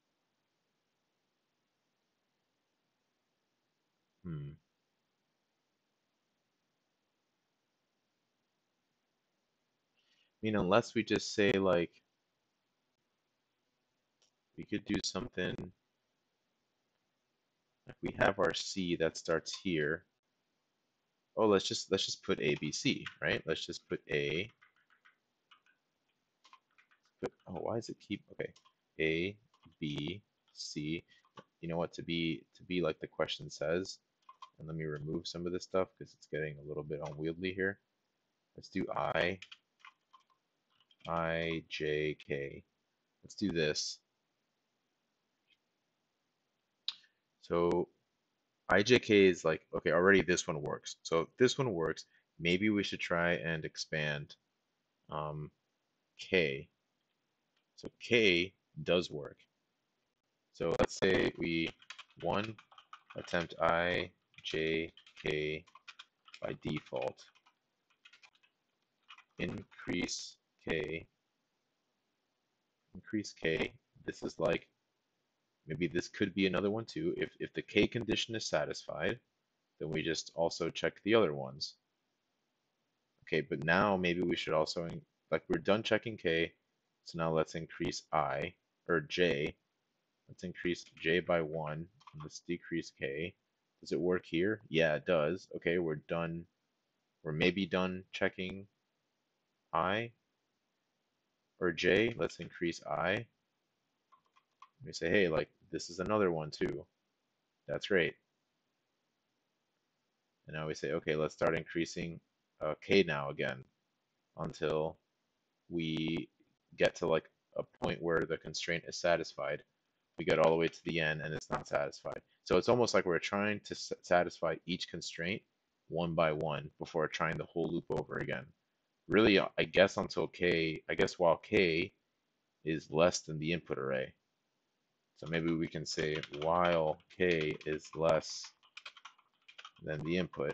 I mean, unless we just say like, we could do something. Like we have our C that starts here. Oh, let's just put ABC, right? Let's just put A. But, oh, why does it keep, okay, A, B, C, you know what, to be like the question says, and let me remove some of this stuff because it's getting a little bit unwieldy here. Let's do I, J, K. Let's do this. So I, J, K is like, okay, already this one works. So if this one works, maybe we should try and expand K. So K does work. So let's say we, one, attempt I, J, K by default. Increase K. Increase K. This is like, maybe this could be another one too. If the K condition is satisfied, then we just also check the other ones. Okay, but now maybe we should also, like we're done checking K. So now let's increase I, or J. Let's increase J by 1, and let's decrease K. Does it work here? Yeah, it does. Okay, we're done. We're maybe done checking I, or J. Let's increase I. Let me say, hey, like, this is another one too. That's great. And now we say, okay, let's start increasing K now again, until we get to like a point where the constraint is satisfied. We get all the way to the end and it's not satisfied. So it's almost like we're trying to satisfy each constraint one by one before trying the whole loop over again. Really, I guess until K, I guess while K is less than the input array. So maybe we can say while K is less than the input,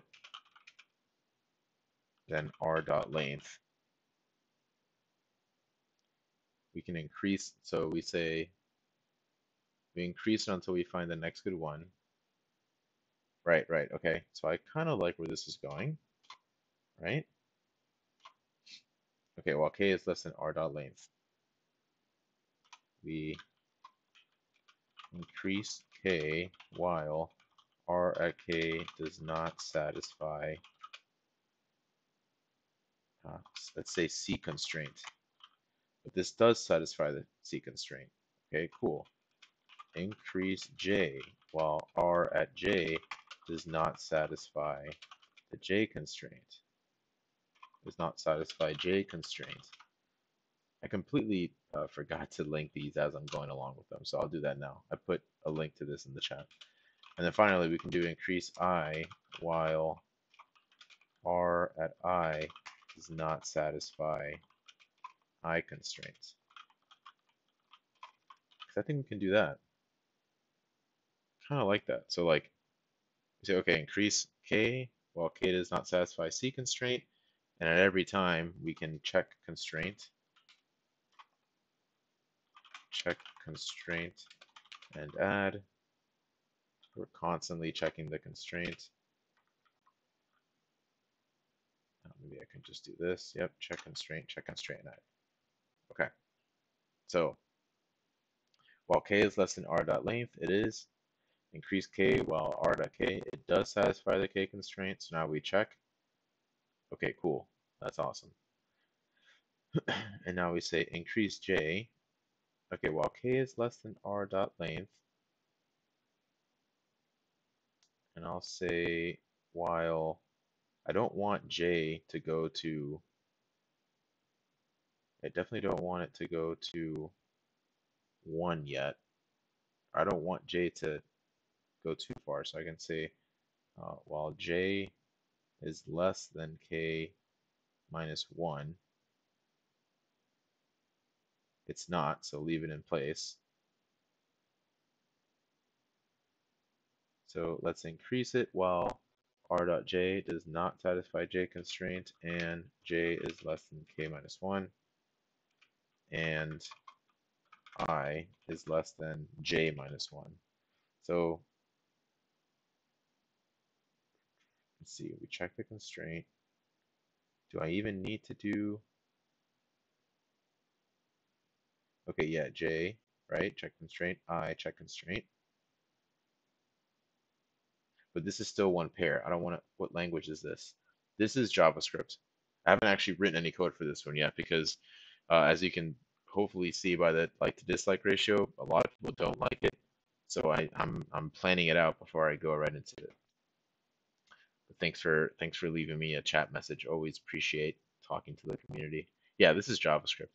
then r.length. We can increase, so we say we increase it until we find the next good one. Right, okay. So I kind of like where this is going, right? Okay, while K is less than r.length, we increase K while r at K does not satisfy let's say C constraint. But this does satisfy the C constraint. Okay, cool. Increase J, while R at J does not satisfy the J constraint. Does not satisfy J constraint. I completely forgot to link these as I'm going along with them, so I'll do that now. I put a link to this in the chat. And then finally, we can do increase I while R at I does not satisfy I constraints. Because I think we can do that. Kind of like that. So like, we say, okay, increase K while K does not satisfy C constraint. And at every time, we can check constraint, and add. We're constantly checking the constraint. Maybe I can just do this. Yep, check constraint, and add. Okay. So while K is less than r.length, it is. Increase K while r.k, it does satisfy the K constraint. So now we check. Okay, cool. That's awesome. And now we say increase J. Okay, while K is less than r.length, and I'll say while I don't want J to go to, I definitely don't want it to go to 1 yet. I don't want J to go too far, so I can say while J is less than K minus 1. It's not, so leave it in place. So let's increase it while r.j does not satisfy J constraint and J is less than K minus 1 and I is less than J minus 1. So let's see, we check the constraint. Do I even need to do? Okay, yeah, J, right? Check constraint, I, check constraint. But this is still one pair. I don't want to, what language is this? This is JavaScript. I haven't actually written any code for this one yet because as you can hopefully see by the like to dislike ratio, a lot of people don't like it. So I'm planning it out before I go right into it. But thanks for leaving me a chat message. Always appreciate talking to the community. Yeah, this is JavaScript.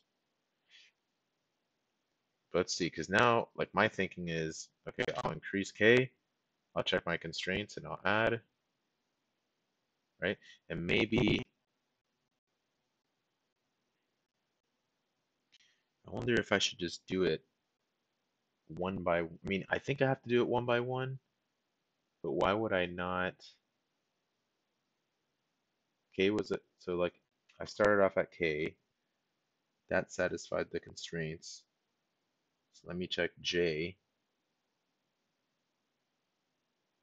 Let's see, because now, like, my thinking is, okay, I'll increase K, I'll check my constraints, and I'll add, right? And maybe, I wonder if I should just do it one by, I mean, I think I have to do it one by one, but why would I not? K was, so, like, I started off at K, that satisfied the constraints. So let me check J.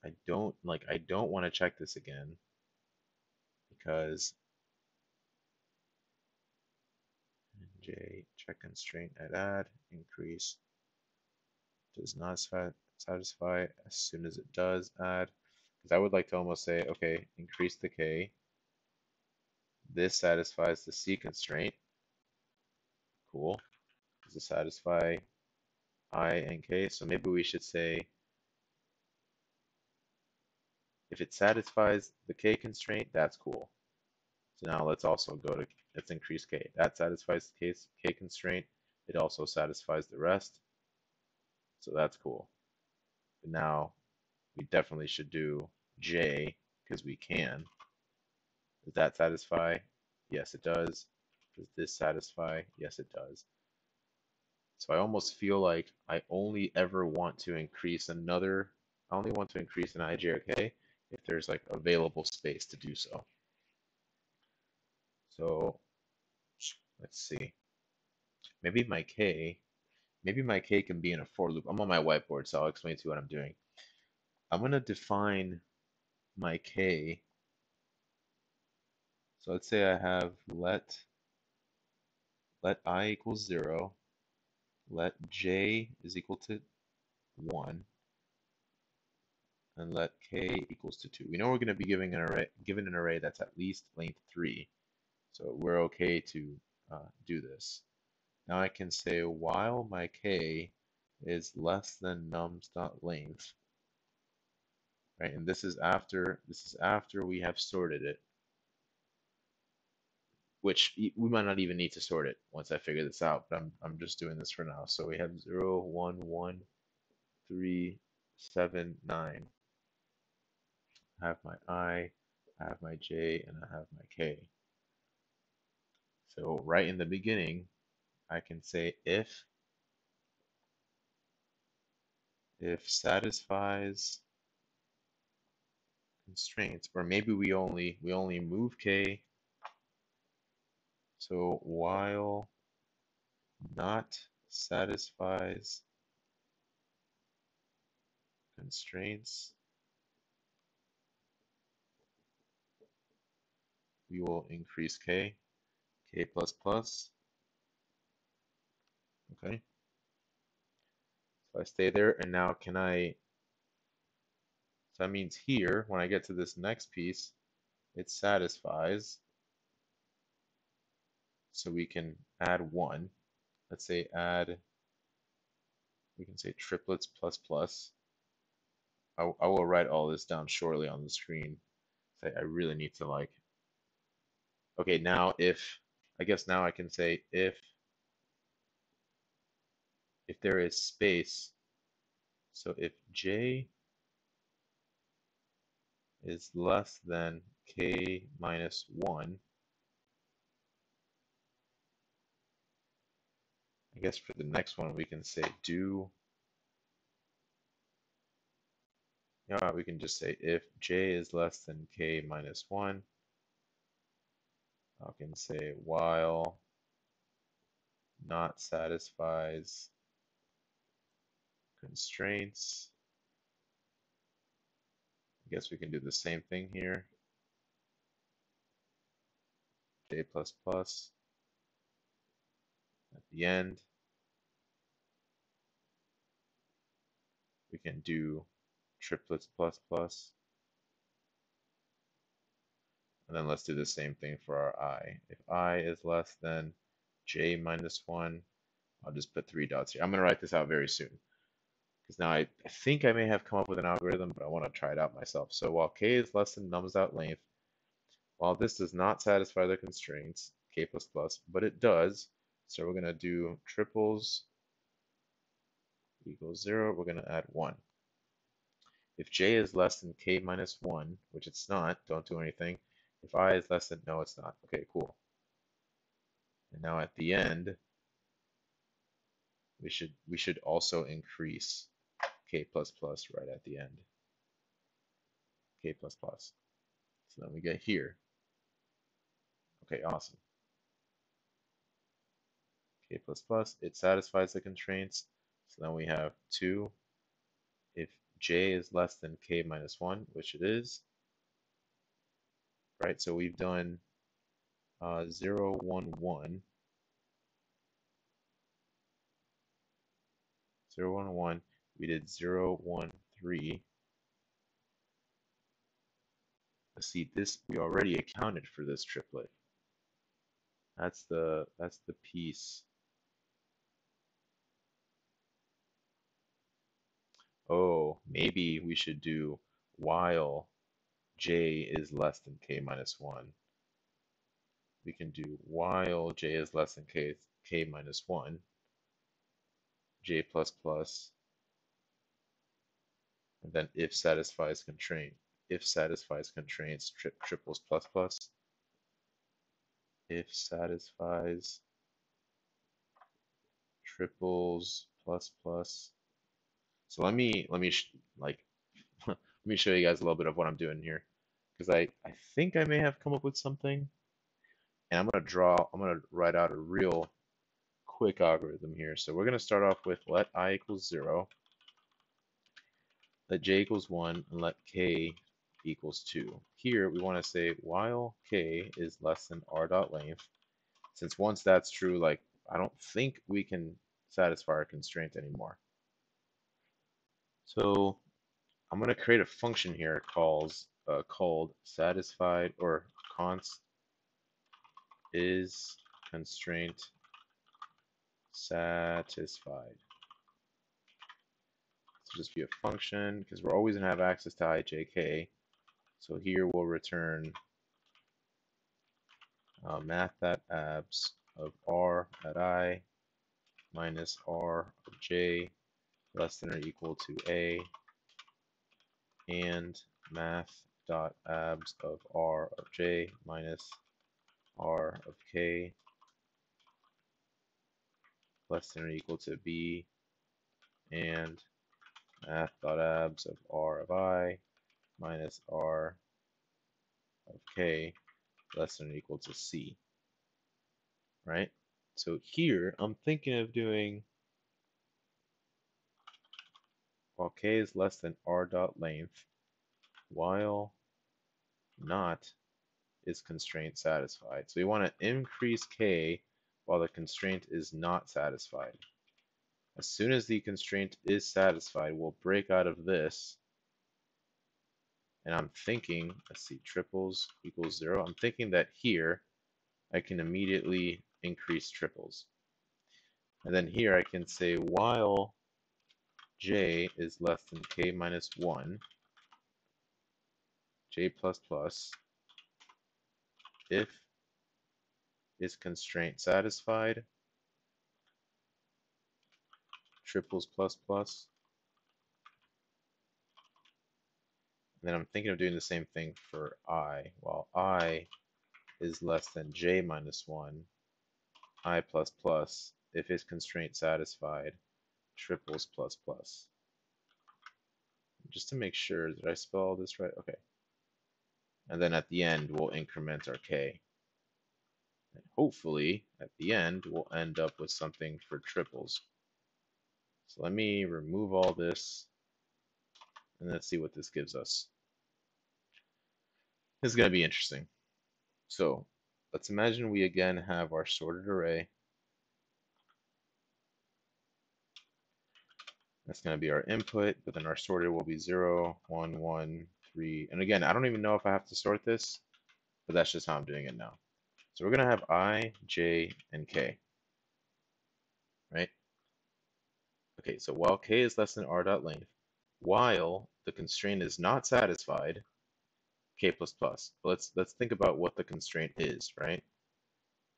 I don't want to check this again because J, check constraint at add, increase does not satisfy as soon as it does add. Because I would like to almost say, okay, increase the K. This satisfies the C constraint. Cool. Does it satisfy I and K? So maybe we should say if it satisfies the K constraint, that's cool. So now let's also go to, let's increase K. That satisfies the K constraint. It also satisfies the rest. So that's cool. But now we definitely should do J because we can. Does that satisfy? Yes, it does. Does this satisfy? Yes, it does. So I almost feel like I only ever want to increase another, I only want to increase an ij or k if there's like available space to do so. So let's see, maybe my k can be in a for loop. I'm on my whiteboard, so I'll explain to you what I'm doing. I'm going to define my k. So let's say I have let I equals 0. Let J is equal to 1, and let K equals to 2. We know we're going to be given an array that's at least length 3. So we're okay to do this. Now I can say while my k is less than nums.length, right? And this is after we have sorted it, which we might not even need to sort it once I figure this out, but I'm just doing this for now. So we have 0, 1, 1, 3, 7, 9. I have my I, have my j, and I have my k. So right in the beginning, I can say if satisfies constraints, or maybe we only move k. So while not satisfies constraints, we will increase k plus plus. Okay, so I stay there, and now can I, so that means here, when I get to this next piece, it satisfies, so we can add one. Let's say add, we can say triplets plus plus. I will write all this down shortly on the screen. I really need to like, okay, now if, I guess now I can say if there is space, so if j is less than k minus 1, I guess for the next one we can say do, yeah, we can just say if j is less than k minus 1, I can say while not satisfies constraints. I guess we can do the same thing here. J plus plus at the end. We can do triplets plus plus. And then let's do the same thing for our I. If I is less than j minus 1, I'll just put 3 dots here. I'm going to write this out very soon, because now I think I may have come up with an algorithm, but I want to try it out myself. So while k is less than nums.length, while this does not satisfy the constraints, k plus plus, but it does. So we're going to do triples equals 0. We're going to add 1. If j is less than k minus 1, which it's not, don't do anything. If I is less than, no, it's not. Okay, cool. And now at the end, we should also increase k++ right at the end. K++. So then we get here. Okay, awesome. K++, it satisfies the constraints. So then we have 2. If j is less than k minus 1, which it is, right? So we've done 0, 1, 1. 0, 1, 1. We did 0, 1, 3. Let's see, this, we already accounted for this triplet. That's the piece. Oh, maybe we should do while j is less than k minus 1. We can do while j is less than k minus 1, j plus plus, and then if satisfies constraint, triples plus plus, if satisfies triples plus plus. So let me show you guys a little bit of what I'm doing here, because I think I may have come up with something. And I'm gonna write out a real quick algorithm here. So we're gonna start off with let I equals 0, let j equals 1, and let k equals 2. Here we want to say while k is less than r dot length, since once that's true, like I don't think we can satisfy our constraint anymore. So I'm gonna create a function here called satisfied or const is constraint satisfied. So just be a function, because we're always gonna have access to IJK. So here we'll return math.abs of r at I minus r of j less than or equal to a, and math.abs of r of j minus r of k less than or equal to b, and math.abs of r of I minus r of k less than or equal to c. Right? So here I'm thinking of doing, while k is less than r dot length, while not is constraint satisfied. So you want to increase k while the constraint is not satisfied. As soon as the constraint is satisfied, we'll break out of this. And I'm thinking, let's see, triples equals 0. I'm thinking that here I can immediately increase triples. And then here I can say while j is less than k minus 1, j++, if is constraint satisfied, triples ++. And then I'm thinking of doing the same thing for I. While I is less than j minus 1, I++, if is constraint satisfied, triples ++. Just to make sure, did I spell all this right? Okay. And then at the end, we'll increment our k. And hopefully, at the end, we'll end up with something for triples. So let me remove all this, and let's see what this gives us. This is going to be interesting. So let's imagine we again have our sorted array. That's going to be our input, but then our sorted will be 0, 1, 1, 3. And again, I don't even know if I have to sort this, but that's just how I'm doing it now. So we're going to have I, j, and k, right? Okay, so while k is less than r dot length, while the constraint is not satisfied, k++. Let's think about what the constraint is, right?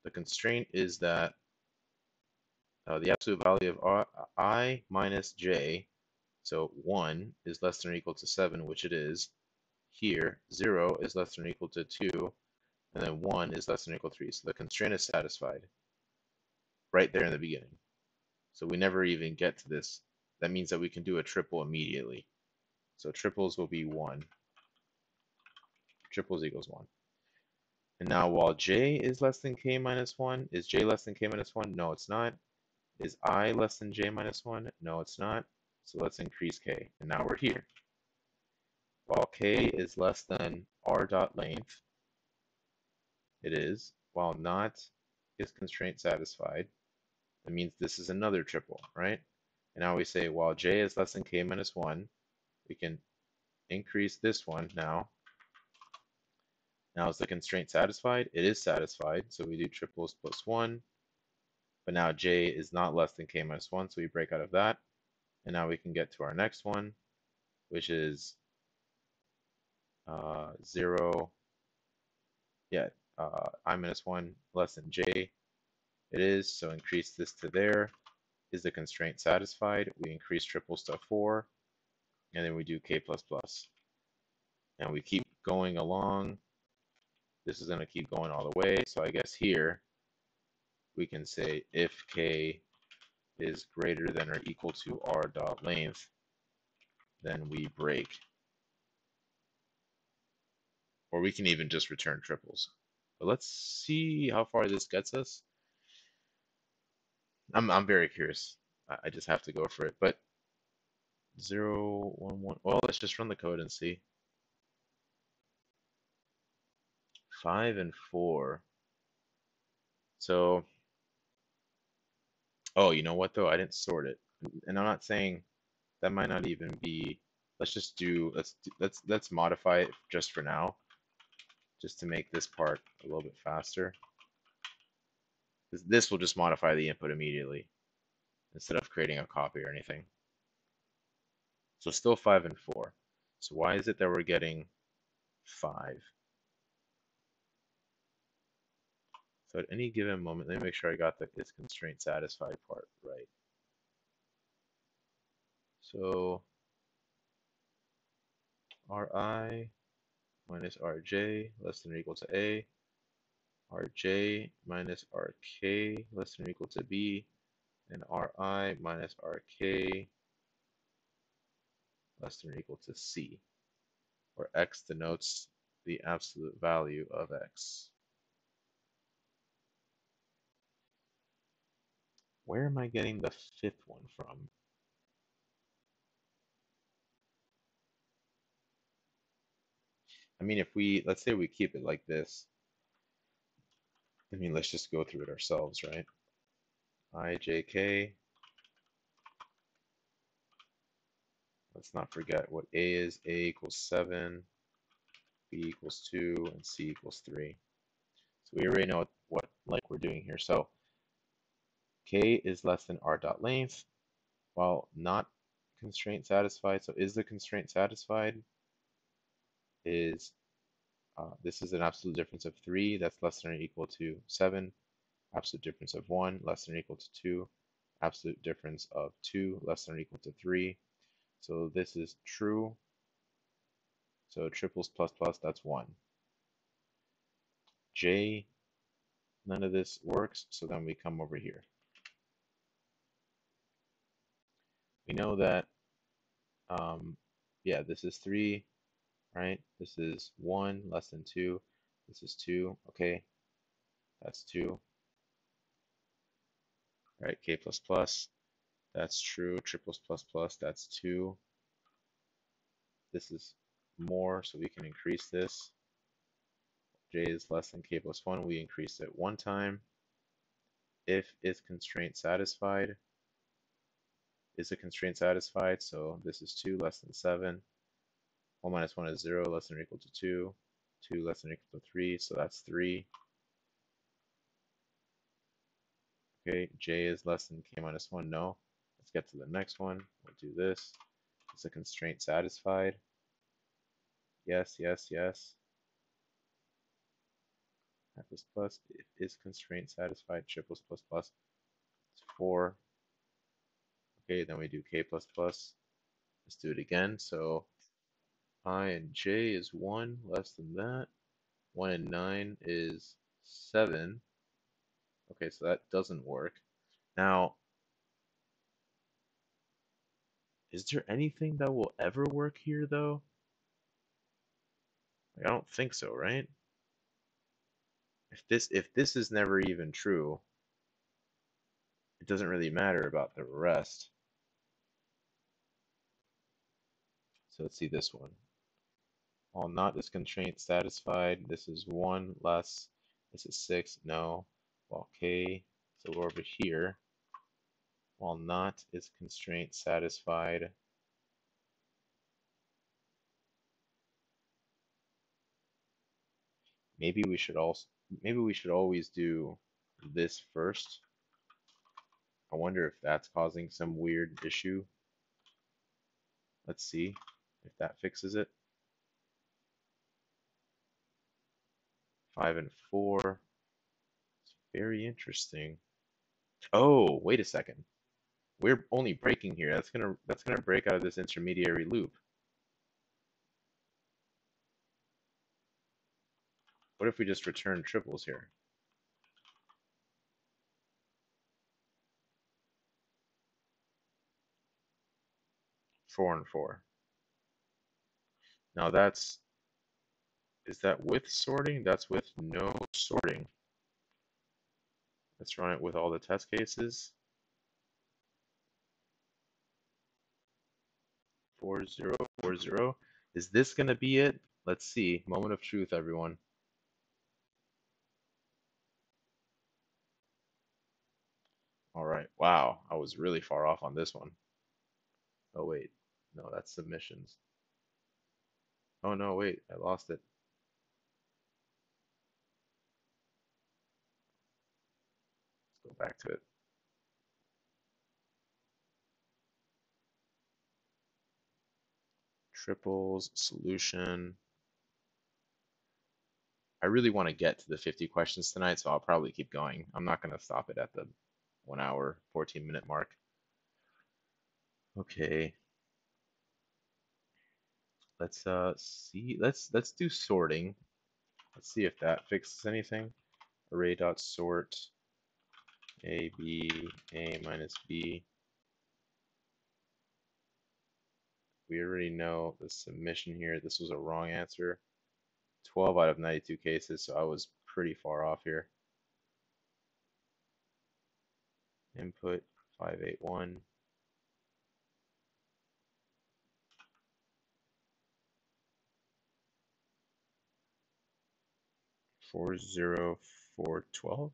The constraint is that the absolute value of I minus j, so 1 is less than or equal to 7, which it is. Here, 0 is less than or equal to 2, and then 1 is less than or equal to 3. So the constraint is satisfied right there in the beginning. So we never even get to this. That means that we can do a triple immediately. So triples will be 1. Triples equals 1. And now while j is less than k minus 1, is j less than k minus 1? No, it's not. Is I less than j minus 1? No, it's not. So let's increase k. And now we're here. While k is less than r dot length, it is. While not is constraint satisfied, that means this is another triple, right? And now we say while j is less than k minus 1, we can increase this one now. Now is the constraint satisfied? It is satisfied, so we do triples +1. But now j is not less than k minus 1, so we break out of that. And now we can get to our next one, which is 0. Yeah, I minus 1 less than j. It is, so increase this to there. Is the constraint satisfied? We increase triples to 4, and then we do k++. And we keep going along. This is going to keep going all the way. So I guess here we can say if k is greater than or equal to r dot length, then we break. Or we can even just return triples. But let's see how far this gets us. I'm very curious. I just have to go for it. But 0, 1, 1. Well, let's just run the code and see. 5 and 4. So, oh, you know what, though? I didn't sort it. And I'm not saying that might not even be. Let's just do, let's modify it just for now, just to make this part a little bit faster. This will just modify the input immediately instead of creating a copy or anything. So still 5 and 4. So why is it that we're getting 5? So at any given moment, let me make sure I got this constraint satisfied part right. So Ri minus Rj less than or equal to A, Rj minus Rk less than or equal to B, and Ri minus Rk less than or equal to C, where X denotes the absolute value of X. Where am I getting the 5th one from? I mean, if we, let's say we keep it like this. I mean, let's just go through it ourselves, right? IJK. Let's not forget what A is. A equals 7, B equals 2, and C equals 3. So we already know what we're doing here. So K is less than R dot length, while not constraint satisfied. So is the constraint satisfied? Is this is an absolute difference of 3, that's less than or equal to 7, absolute difference of 1, less than or equal to 2, absolute difference of 2, less than or equal to 3. So this is true. So triples plus plus, that's 1. J, none of this works, so then we come over here. We know that, yeah, this is 3, right? This is 1, less than 2. This is 2, okay. That's 2. All right, K plus plus, that's true. Triples plus plus, that's 2. This is more, so we can increase this. J is less than K plus 1, we increased it 1 time. If is constraint satisfied, is the constraint satisfied? So this is 2 less than 7. 1 minus 1 is 0, less than or equal to 2. 2 less than or equal to 3, so that's 3. Okay, J is less than K minus 1, no. Let's get to the next one. We'll do this. Is the constraint satisfied? Yes, yes, yes. F is plus, is constraint satisfied? Triples plus plus, it's 4. Okay, then we do K plus plus. Let's do it again. So I and J is 1, less than that. 1 and 9 is 7. Okay, so that doesn't work. Now, is there anything that will ever work here, though? I don't think so, right? If this is never even true, it doesn't really matter about the rest. So let's see this one. All not is constraint satisfied. This is 1 less. This is 6. No. While K. So we're over here. While not is constraint satisfied. Maybe we should also. Maybe we should always do this first. I wonder if that's causing some weird issue. Let's see if that fixes it. 5 and 4. It's very interesting. Oh, wait a second. We're only breaking here. That's gonna break out of this intermediary loop. What if we just return triples here? Four and four. Now that's, is that with sorting? That's with no sorting. Let's run it with all the test cases. 4, 0, 4, 0. Is this gonna be it? Let's see. Moment of truth, everyone. All right, wow, I was really far off on this one. Oh wait, no, that's submissions. Oh no, wait, I lost it. go back to it. Triples, solution. I really want to get to the 50 questions tonight, so I'll probably keep going. I'm not going to stop it at the 1 hour, 14-minute mark. Okay. Let's see. Let's do sorting. Let's see if that fixes anything. Array.sort a minus b. We already know the submission here. This was a wrong answer. 12 out of 92 cases, so I was pretty far off here. Input 581. Four zero four 12.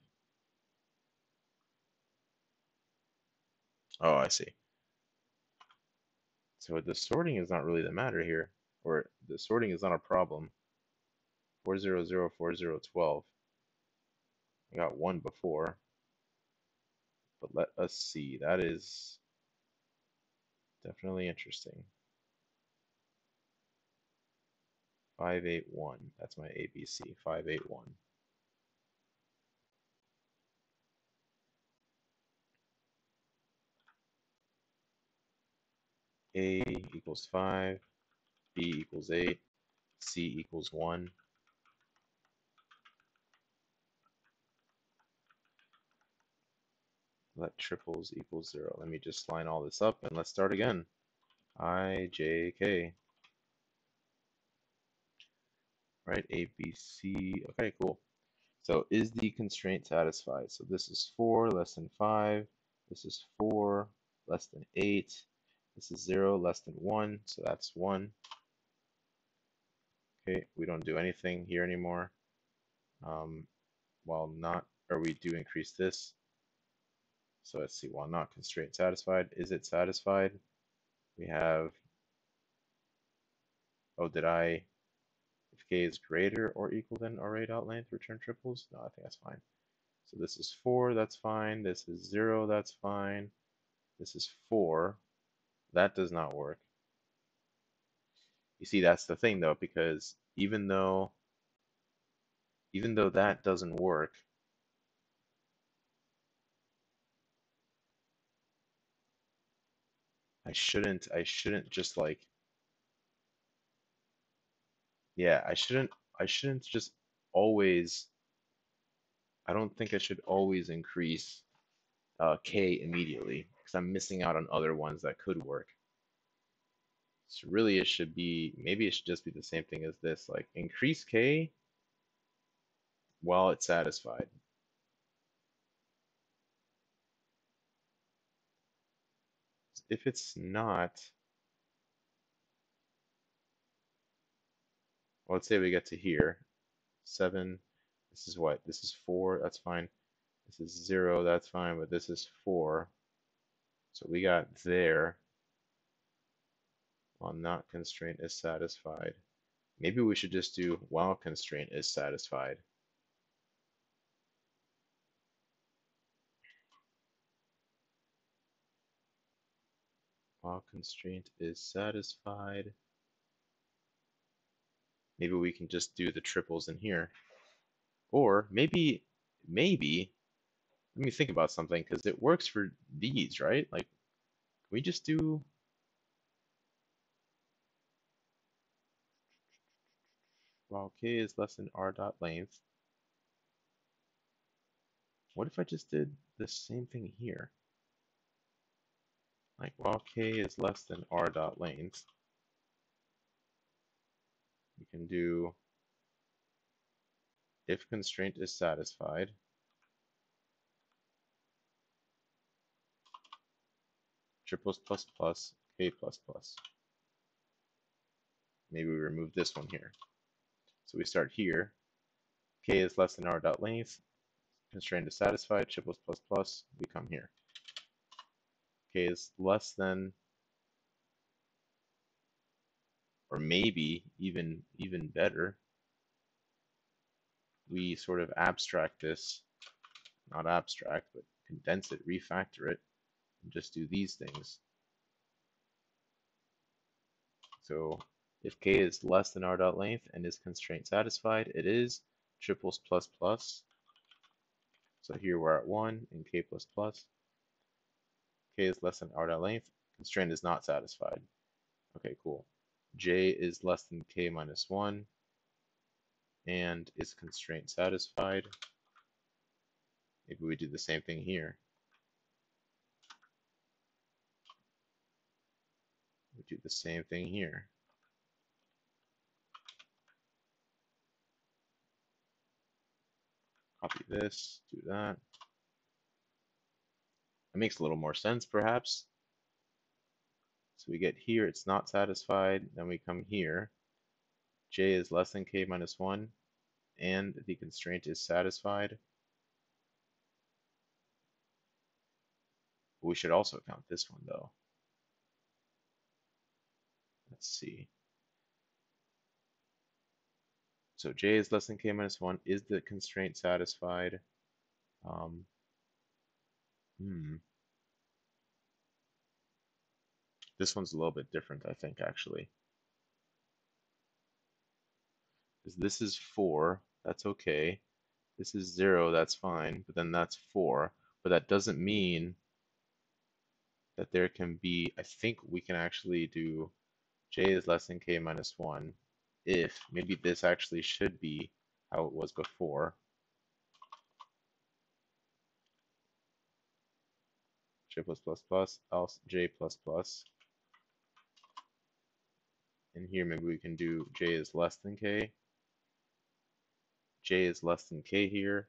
Oh, I see. So the sorting is not really the matter here, or the sorting is not a problem. 4004012. I got one before, but let us see. That is definitely interesting. 581. That's my ABC. 581. A equals 5. B equals 8. C equals 1. Let triples equal 0. Let me just line all this up and let's start again. I, J, K. Right, A, B, C. Okay, cool. So is the constraint satisfied? So this is 4 less than 5. This is 4 less than 8. This is 0 less than 1. So that's 1. Okay, we don't do anything here anymore. While not, or we do increase this. So let's see, while not constraint satisfied, is it satisfied? We have, oh, did I, if K is greater or equal than array.length, return triples? No, I think that's fine. So this is 4, that's fine. This is 0, that's fine. This is 4. That does not work. You see, that's the thing, though, because even though that doesn't work, I shouldn't just like, yeah, I shouldn't just always, I don't think I should always increase K immediately, because I'm missing out on other ones that could work. So really it should be, maybe it should just be the same thing as this, like increase K while it's satisfied. If it's not, well, let's say we get to here, 7, this is what? This is 4, that's fine. This is 0, that's fine, but this is 4. So we got there, while not constraint is satisfied. Maybe we should just do while constraint is satisfied. While constraint is satisfied. Maybe we can just do the triples in here. Or maybe, let me think about something, because it works for these, right? Like, can we just do, while K is less than R dot length. What if I just did the same thing here? Like while K is less than R dot length, we can do if constraint is satisfied, triples plus plus K plus plus. Maybe we remove this one here. So we start here. K is less than R dot length, constraint is satisfied, triples plus plus, we come here. K is less than, or maybe even better, we sort of abstract this, not abstract, but condense it, refactor it, and just do these things. So if k is less than r.length and is constraint satisfied, it is triples plus plus. So here we're at 1 and k plus plus. K is less than r.length, constraint is not satisfied. Okay, cool. J is less than k minus 1 and is constraint satisfied. Maybe we do the same thing here. We do the same thing here. Copy this, do that. It makes a little more sense, perhaps. So we get here, it's not satisfied. Then we come here. J is less than k minus 1, and the constraint is satisfied. We should also count this one, though. Let's see. So j is less than k minus 1. Is the constraint satisfied? This one's a little bit different, I think, actually. Because this is 4. That's okay. This is 0. That's fine. But then that's 4. But that doesn't mean that there can be, I think we can actually do j is less than k minus 1. If maybe this actually should be how it was before. J plus plus plus, else j plus plus. And here maybe we can do j is less than k. J is less than k here.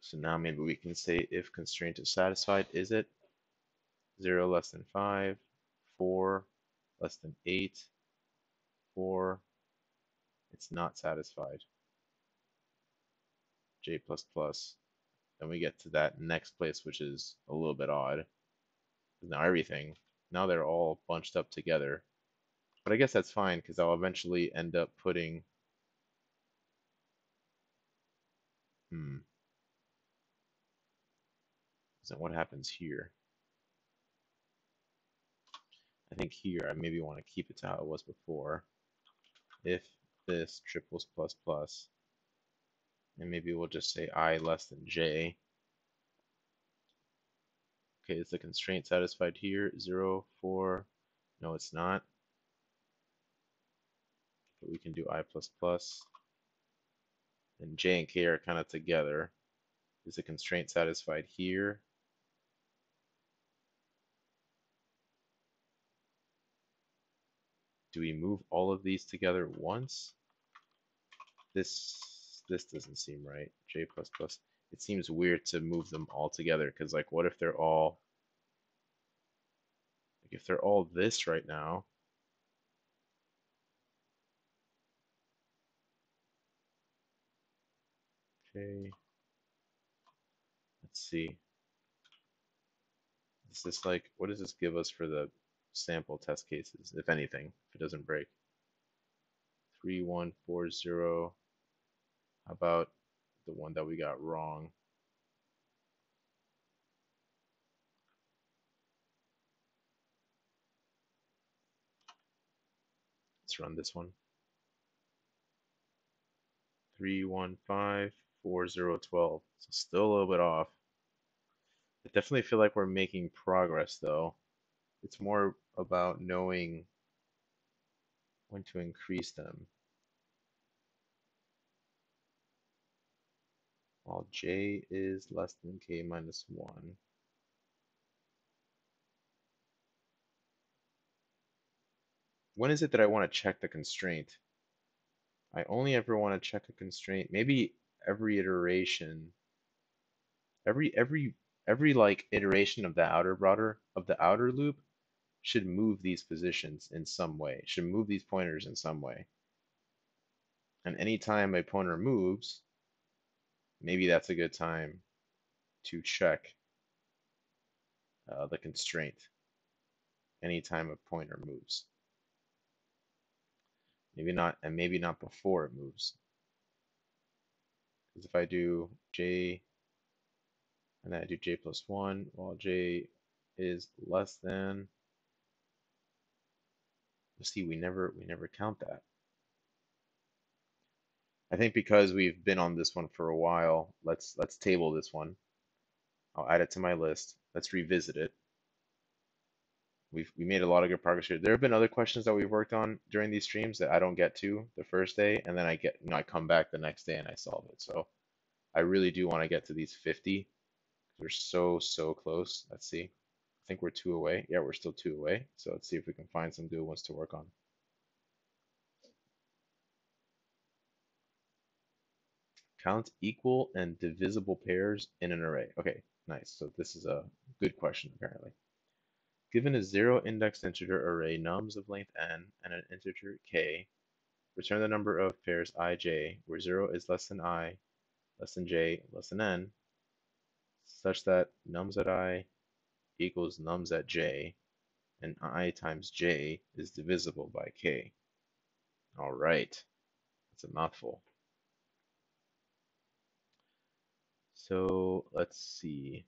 So now maybe we can say if constraint is satisfied, is it? 0 less than 5, 4 less than 8, 4, it's not satisfied. J++. Then we get to that next place, which is a little bit odd. Now everything, now they're all bunched up together. But I guess that's fine, because I'll eventually end up putting... So what happens here? I think here I maybe want to keep it to how it was before. If this triples plus plus, and maybe we'll just say I less than j. Okay, is the constraint satisfied here? 0, 4, no it's not. But we can do I plus plus. And j and k are kind of together. Is the constraint satisfied here? Do we move all of these together once? This doesn't seem right. J++. It seems weird to move them all together because, like, what if they're all? Like, if they're all this right now. Okay. Let's see. Is this like, what does this give us for the sample test cases, if anything, if it doesn't break? 3, 1, 4, 0. How about the one that we got wrong? Let's run this one. 3, 1, 5, 4, 0, 12. So still a little bit off. I definitely feel like we're making progress, though. It's more about knowing when to increase them. While j is less than k minus 1. When is it that I want to check the constraint? I only ever want to check a constraint maybe every iteration. Every like iteration of the outer loop should move these positions in some way, should move these pointers in some way. And anytime a pointer moves, maybe that's a good time to check the constraint. Anytime a pointer moves. Maybe not, and maybe not before it moves. is if I do j and then I do j plus 1 while j is less than. You see, we never count that. I think because we've been on this one for a while, let's table this one. I'll add it to my list. Let's revisit it. We made a lot of good progress here. There have been other questions that we've worked on during these streams that I don't get to the first day, and then I get, you know, I come back the next day and I solve it. So I really do want to get to these 50. We're so close. Let's see. I think we're 2 away. Yeah, we're still 2 away. So let's see if we can find some good ones to work on. Count equal and divisible pairs in an array. Okay, nice. So this is a good question, apparently. Given a 0-indexed integer array nums of length n and an integer k, return the number of pairs ij, where 0 is less than I, less than j, less than n, such that nums at I equals nums at j, and I times j is divisible by k. All right, that's a mouthful. So let's see.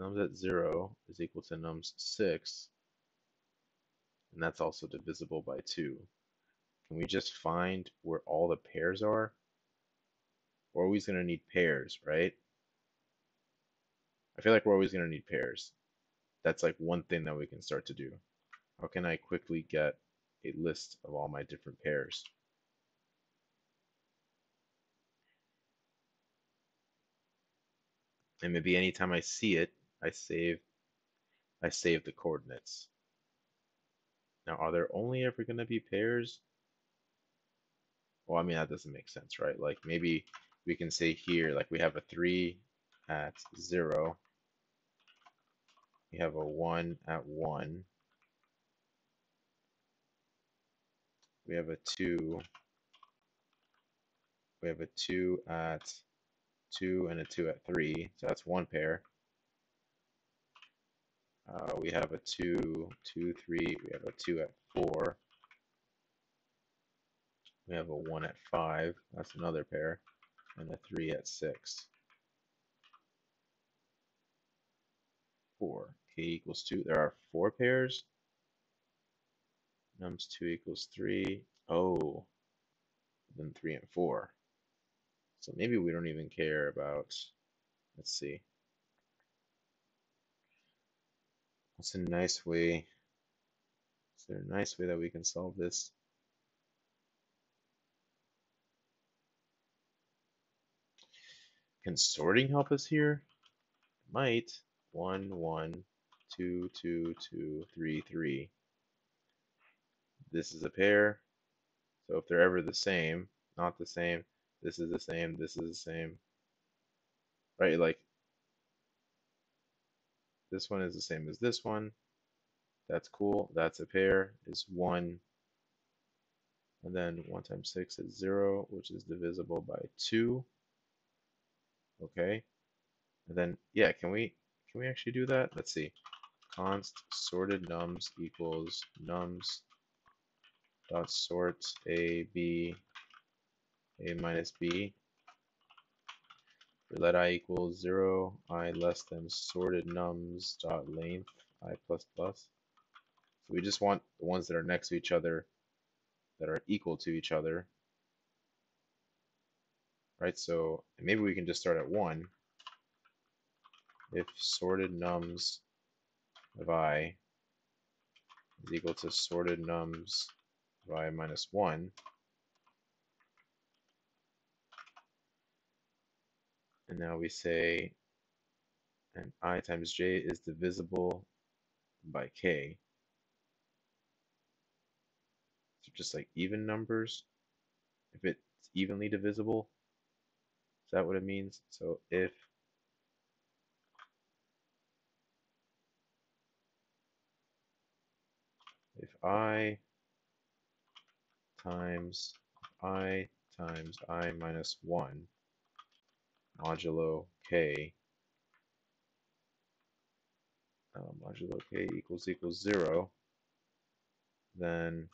Nums at 0 is equal to nums 6, and that's also divisible by 2. Can we just find where all the pairs are? We're always going to need pairs, right? I feel like we're always going to need pairs. That's like one thing that we can start to do. How can I quickly get a list of all my different pairs? And maybe anytime I see it, I save the coordinates. Now, are there only ever going to be pairs? Well, I mean, that doesn't make sense, right? Like maybe we can say here, like we have a 3 at 0. We have a 1 at 1. We have a 2. We have a 2 at 2 and a 2 at 3. So that's one pair. We have a 2, 2, 3. We have a 2 at 4. We have a 1 at 5. That's another pair. And a 3 at 6. 4. K equals 2. There are 4 pairs. Nums 2 equals 3. Oh, then 3 and 4. So maybe we don't even care about, let's see. What's a nice way? Is there a nice way that we can solve this? Can sorting help us here? It might. 1, 1, 2, 2, 2, 3, 3. This is a pair. So if they're ever the same, not the same, this is the same, this is the same, right? Like this one is the same as this one. That's cool. That's a pair, is 1. And then 1 times 6 is 0, which is divisible by 2. Okay. And then, yeah, can we actually do that? Let's see. Const sorted nums equals nums dot sort a minus b. Let I equals 0, I less than sorted nums dot length I plus plus. So we just want the ones that are next to each other, that are equal to each other, right? So maybe we can just start at 1. If sorted nums of I is equal to sorted nums of I minus 1, and now we say, and I times j is divisible by k. So just like even numbers, if it's evenly divisible, is that what it means? So if I times I times I minus 1 modulo k, modulo k equals 0, then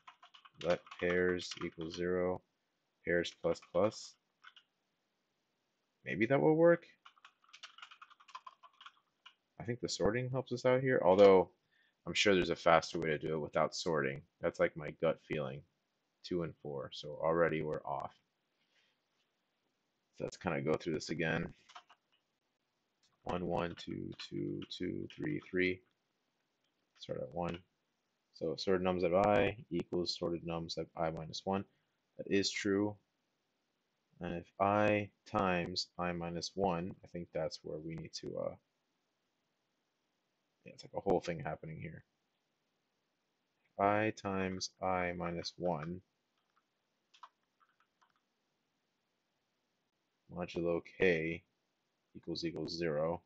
let pairs equal 0, pairs plus plus, Maybe that will work. I think the sorting helps us out here, although I'm sure there's a faster way to do it without sorting. That's like my gut feeling. 2 and 4, so already we're off. So let's kind of go through this again. 1, 1, 2, 2, 2, 3, 3. Start at 1. So sorted nums of I equals sorted nums of I minus 1. That is true. And if I times I minus 1, I think that's where we need to, yeah, it's like a whole thing happening here. I times I minus 1 modulo k equals equals 0.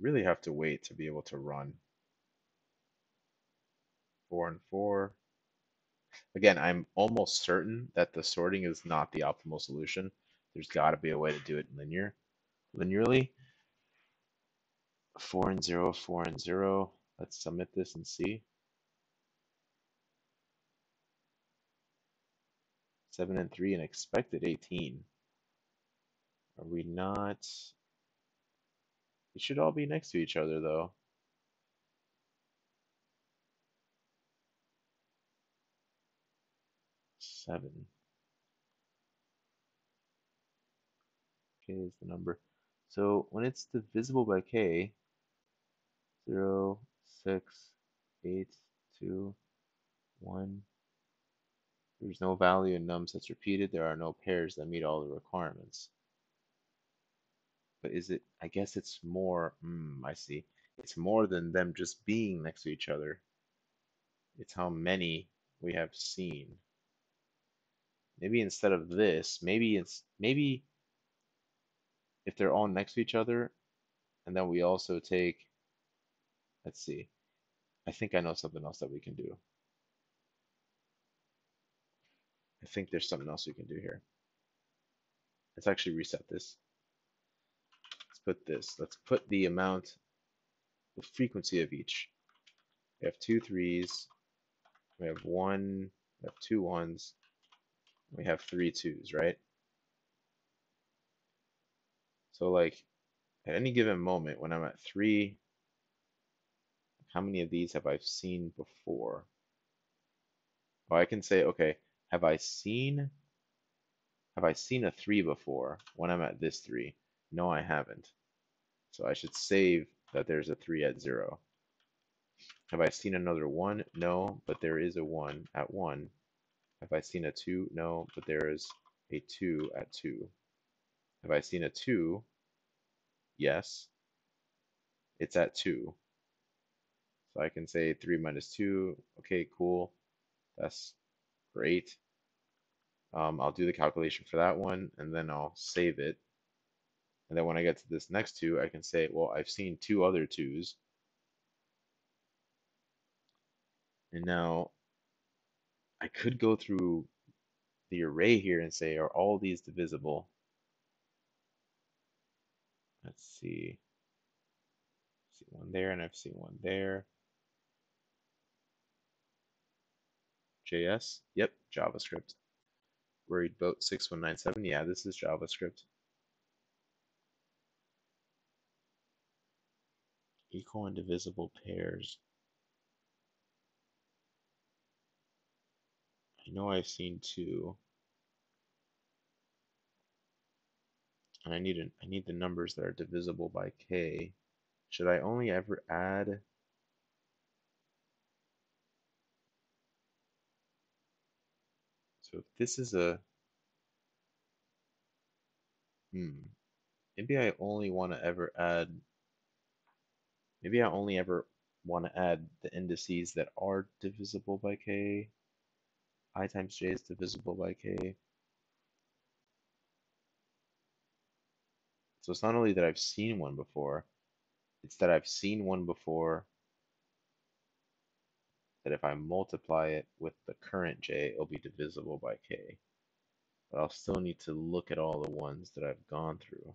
Really have to wait to be able to run. 4 and 4. Again, I'm almost certain that the sorting is not the optimal solution. There's got to be a way to do it linearly. 4 and 0, 4 and 0. Let's submit this and see. 7 and 3 and expected 18. Are we not? It should all be next to each other though. K is the number. So when it's divisible by k, 0, 6, 8, 2, 1. There's no value in nums that's repeated. There are no pairs that meet all the requirements. But is it? I guess it's more. I see. It's more than them just being next to each other. It's how many we have seen. Maybe instead of this, maybe if they're all next to each other, and then we also take, let's see, I think I know something else that we can do. I think there's something else we can do here. Let's actually reset this. Let's put this, let's put the amount, the frequency of each. We have 2 3s, we have 1, we have 2 1s. We have 3 2s, right? So like at any given moment when I'm at 3, how many of these have I seen before? Well, I can say, okay, have I seen a 3 before when I'm at this 3? No, I haven't. So I should save that there's a 3 at 0. Have I seen another 1? No, but there is a 1 at 1. Have I seen a 2? No, but there is a 2 at 2. Have I seen a 2? Yes. It's at 2. So I can say 3 minus 2. Okay, cool. That's great. I'll do the calculation for that one, and then I'll save it. And then when I get to this next 2, I can say, well, I've seen 2 other 2s. And now I could go through the array here and say, are all these divisible? Let's see. I see one there, and I've seen one there. JS? Yep, JavaScript. Worried boat 6197. Yeah, this is JavaScript. Equal and divisible pairs. I know I've seen 2, and I need the numbers that are divisible by k. Should I only ever add? So if this is a maybe I only want to ever add. Maybe I only ever want to add the indices that are divisible by k. I times j is divisible by k. So it's not only that I've seen one before, it's that I've seen one before that if I multiply it with the current j, it'll be divisible by k. But I'll still need to look at all the ones that I've gone through.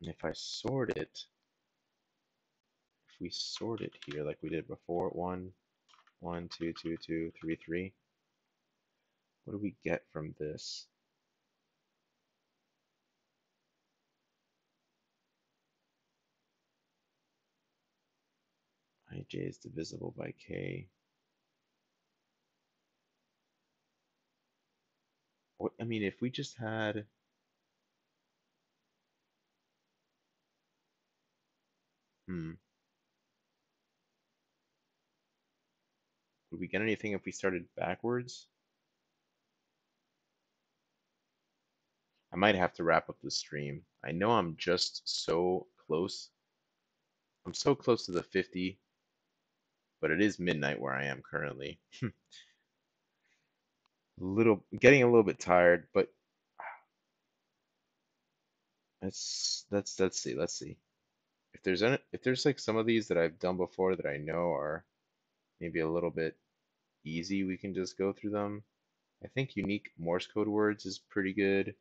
And if I sort it, if we sort it here like we did before, 1, 1, 2, 2, 2, 3, 3, what do we get from this? IJ is divisible by K. I mean, if we just had, would we get anything if we started backwards? I might have to wrap up the stream. I know I'm just so close. I'm so close to the 50, but it is midnight where I am currently. Getting a little bit tired, but let's see if there's any, like some of these that I've done before that I know are maybe a little bit easy, we can just go through them. I think unique Morse code words is pretty good.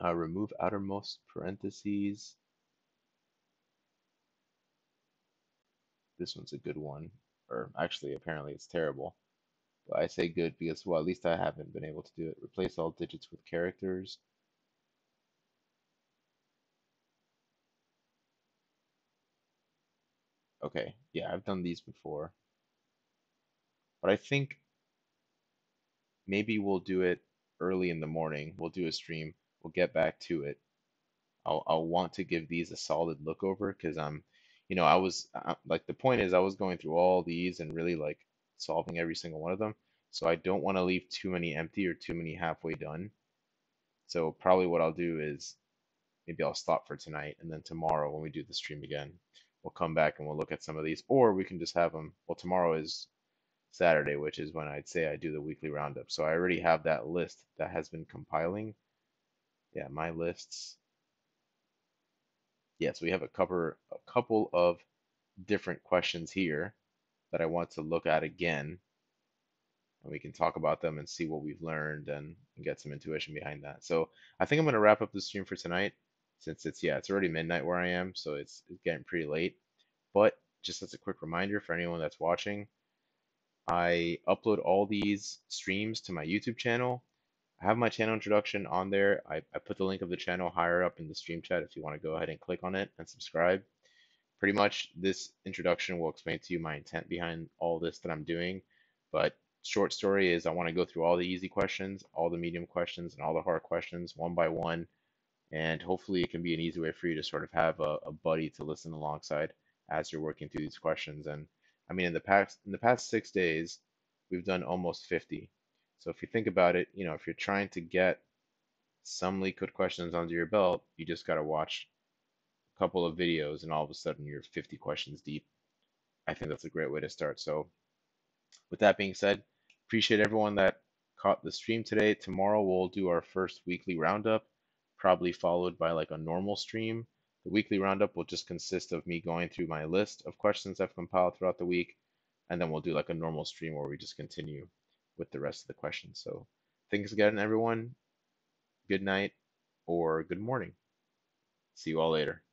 Remove outermost parentheses. This one's a good one, or actually apparently it's terrible. But I say good because, well, at least I haven't been able to do it. Replace all digits with characters. Okay, yeah, I've done these before. But I think maybe we'll do it early in the morning. We'll do a stream. We'll get back to it. I'll want to give these a solid look over because I'm, you know, like the point is I was going through all these and really like solving every single one of them, so I don't want to leave too many empty or too many halfway done. So probably what I'll do is maybe I'll stop for tonight, and then tomorrow when we do the stream again, we'll come back and we'll look at some of these, or we can just have them. Well, tomorrow is Saturday, which is when I'd say I do the weekly roundup, so I already have that list that has been compiling. Yeah, my lists. Yes, yeah, so we have a couple of different questions here that I want to look at again, and we can talk about them and see what we've learned and get some intuition behind that. So I think I'm going to wrap up the stream for tonight, since it's, yeah, it's already midnight where I am, so it's getting pretty late. But just as a quick reminder for anyone that's watching, I upload all these streams to my YouTube channel. I have my channel introduction on there. I put the link of the channel higher up in the stream chat if you want to go ahead and click on it and subscribe. Pretty much this introduction will explain to you my intent behind all this that I'm doing, but short story is I want to go through all the easy questions, all the medium questions, and all the hard questions one by one, and hopefully it can be an easy way for you to sort of have a buddy to listen alongside as you're working through these questions. And I mean, in the past 6 days, we've done almost 50. So if you think about it, you know, if you're trying to get some LeetCode questions under your belt, you just got to watch couple of videos and all of a sudden you're 50 questions deep. I think that's a great way to start. So with that being said, appreciate everyone that caught the stream today. Tomorrow we'll do our first weekly roundup, probably followed by like a normal stream. The weekly roundup will just consist of me going through my list of questions I've compiled throughout the week, and then we'll do like a normal stream where we just continue with the rest of the questions. So thanks again, everyone. Good night or good morning. See you all later.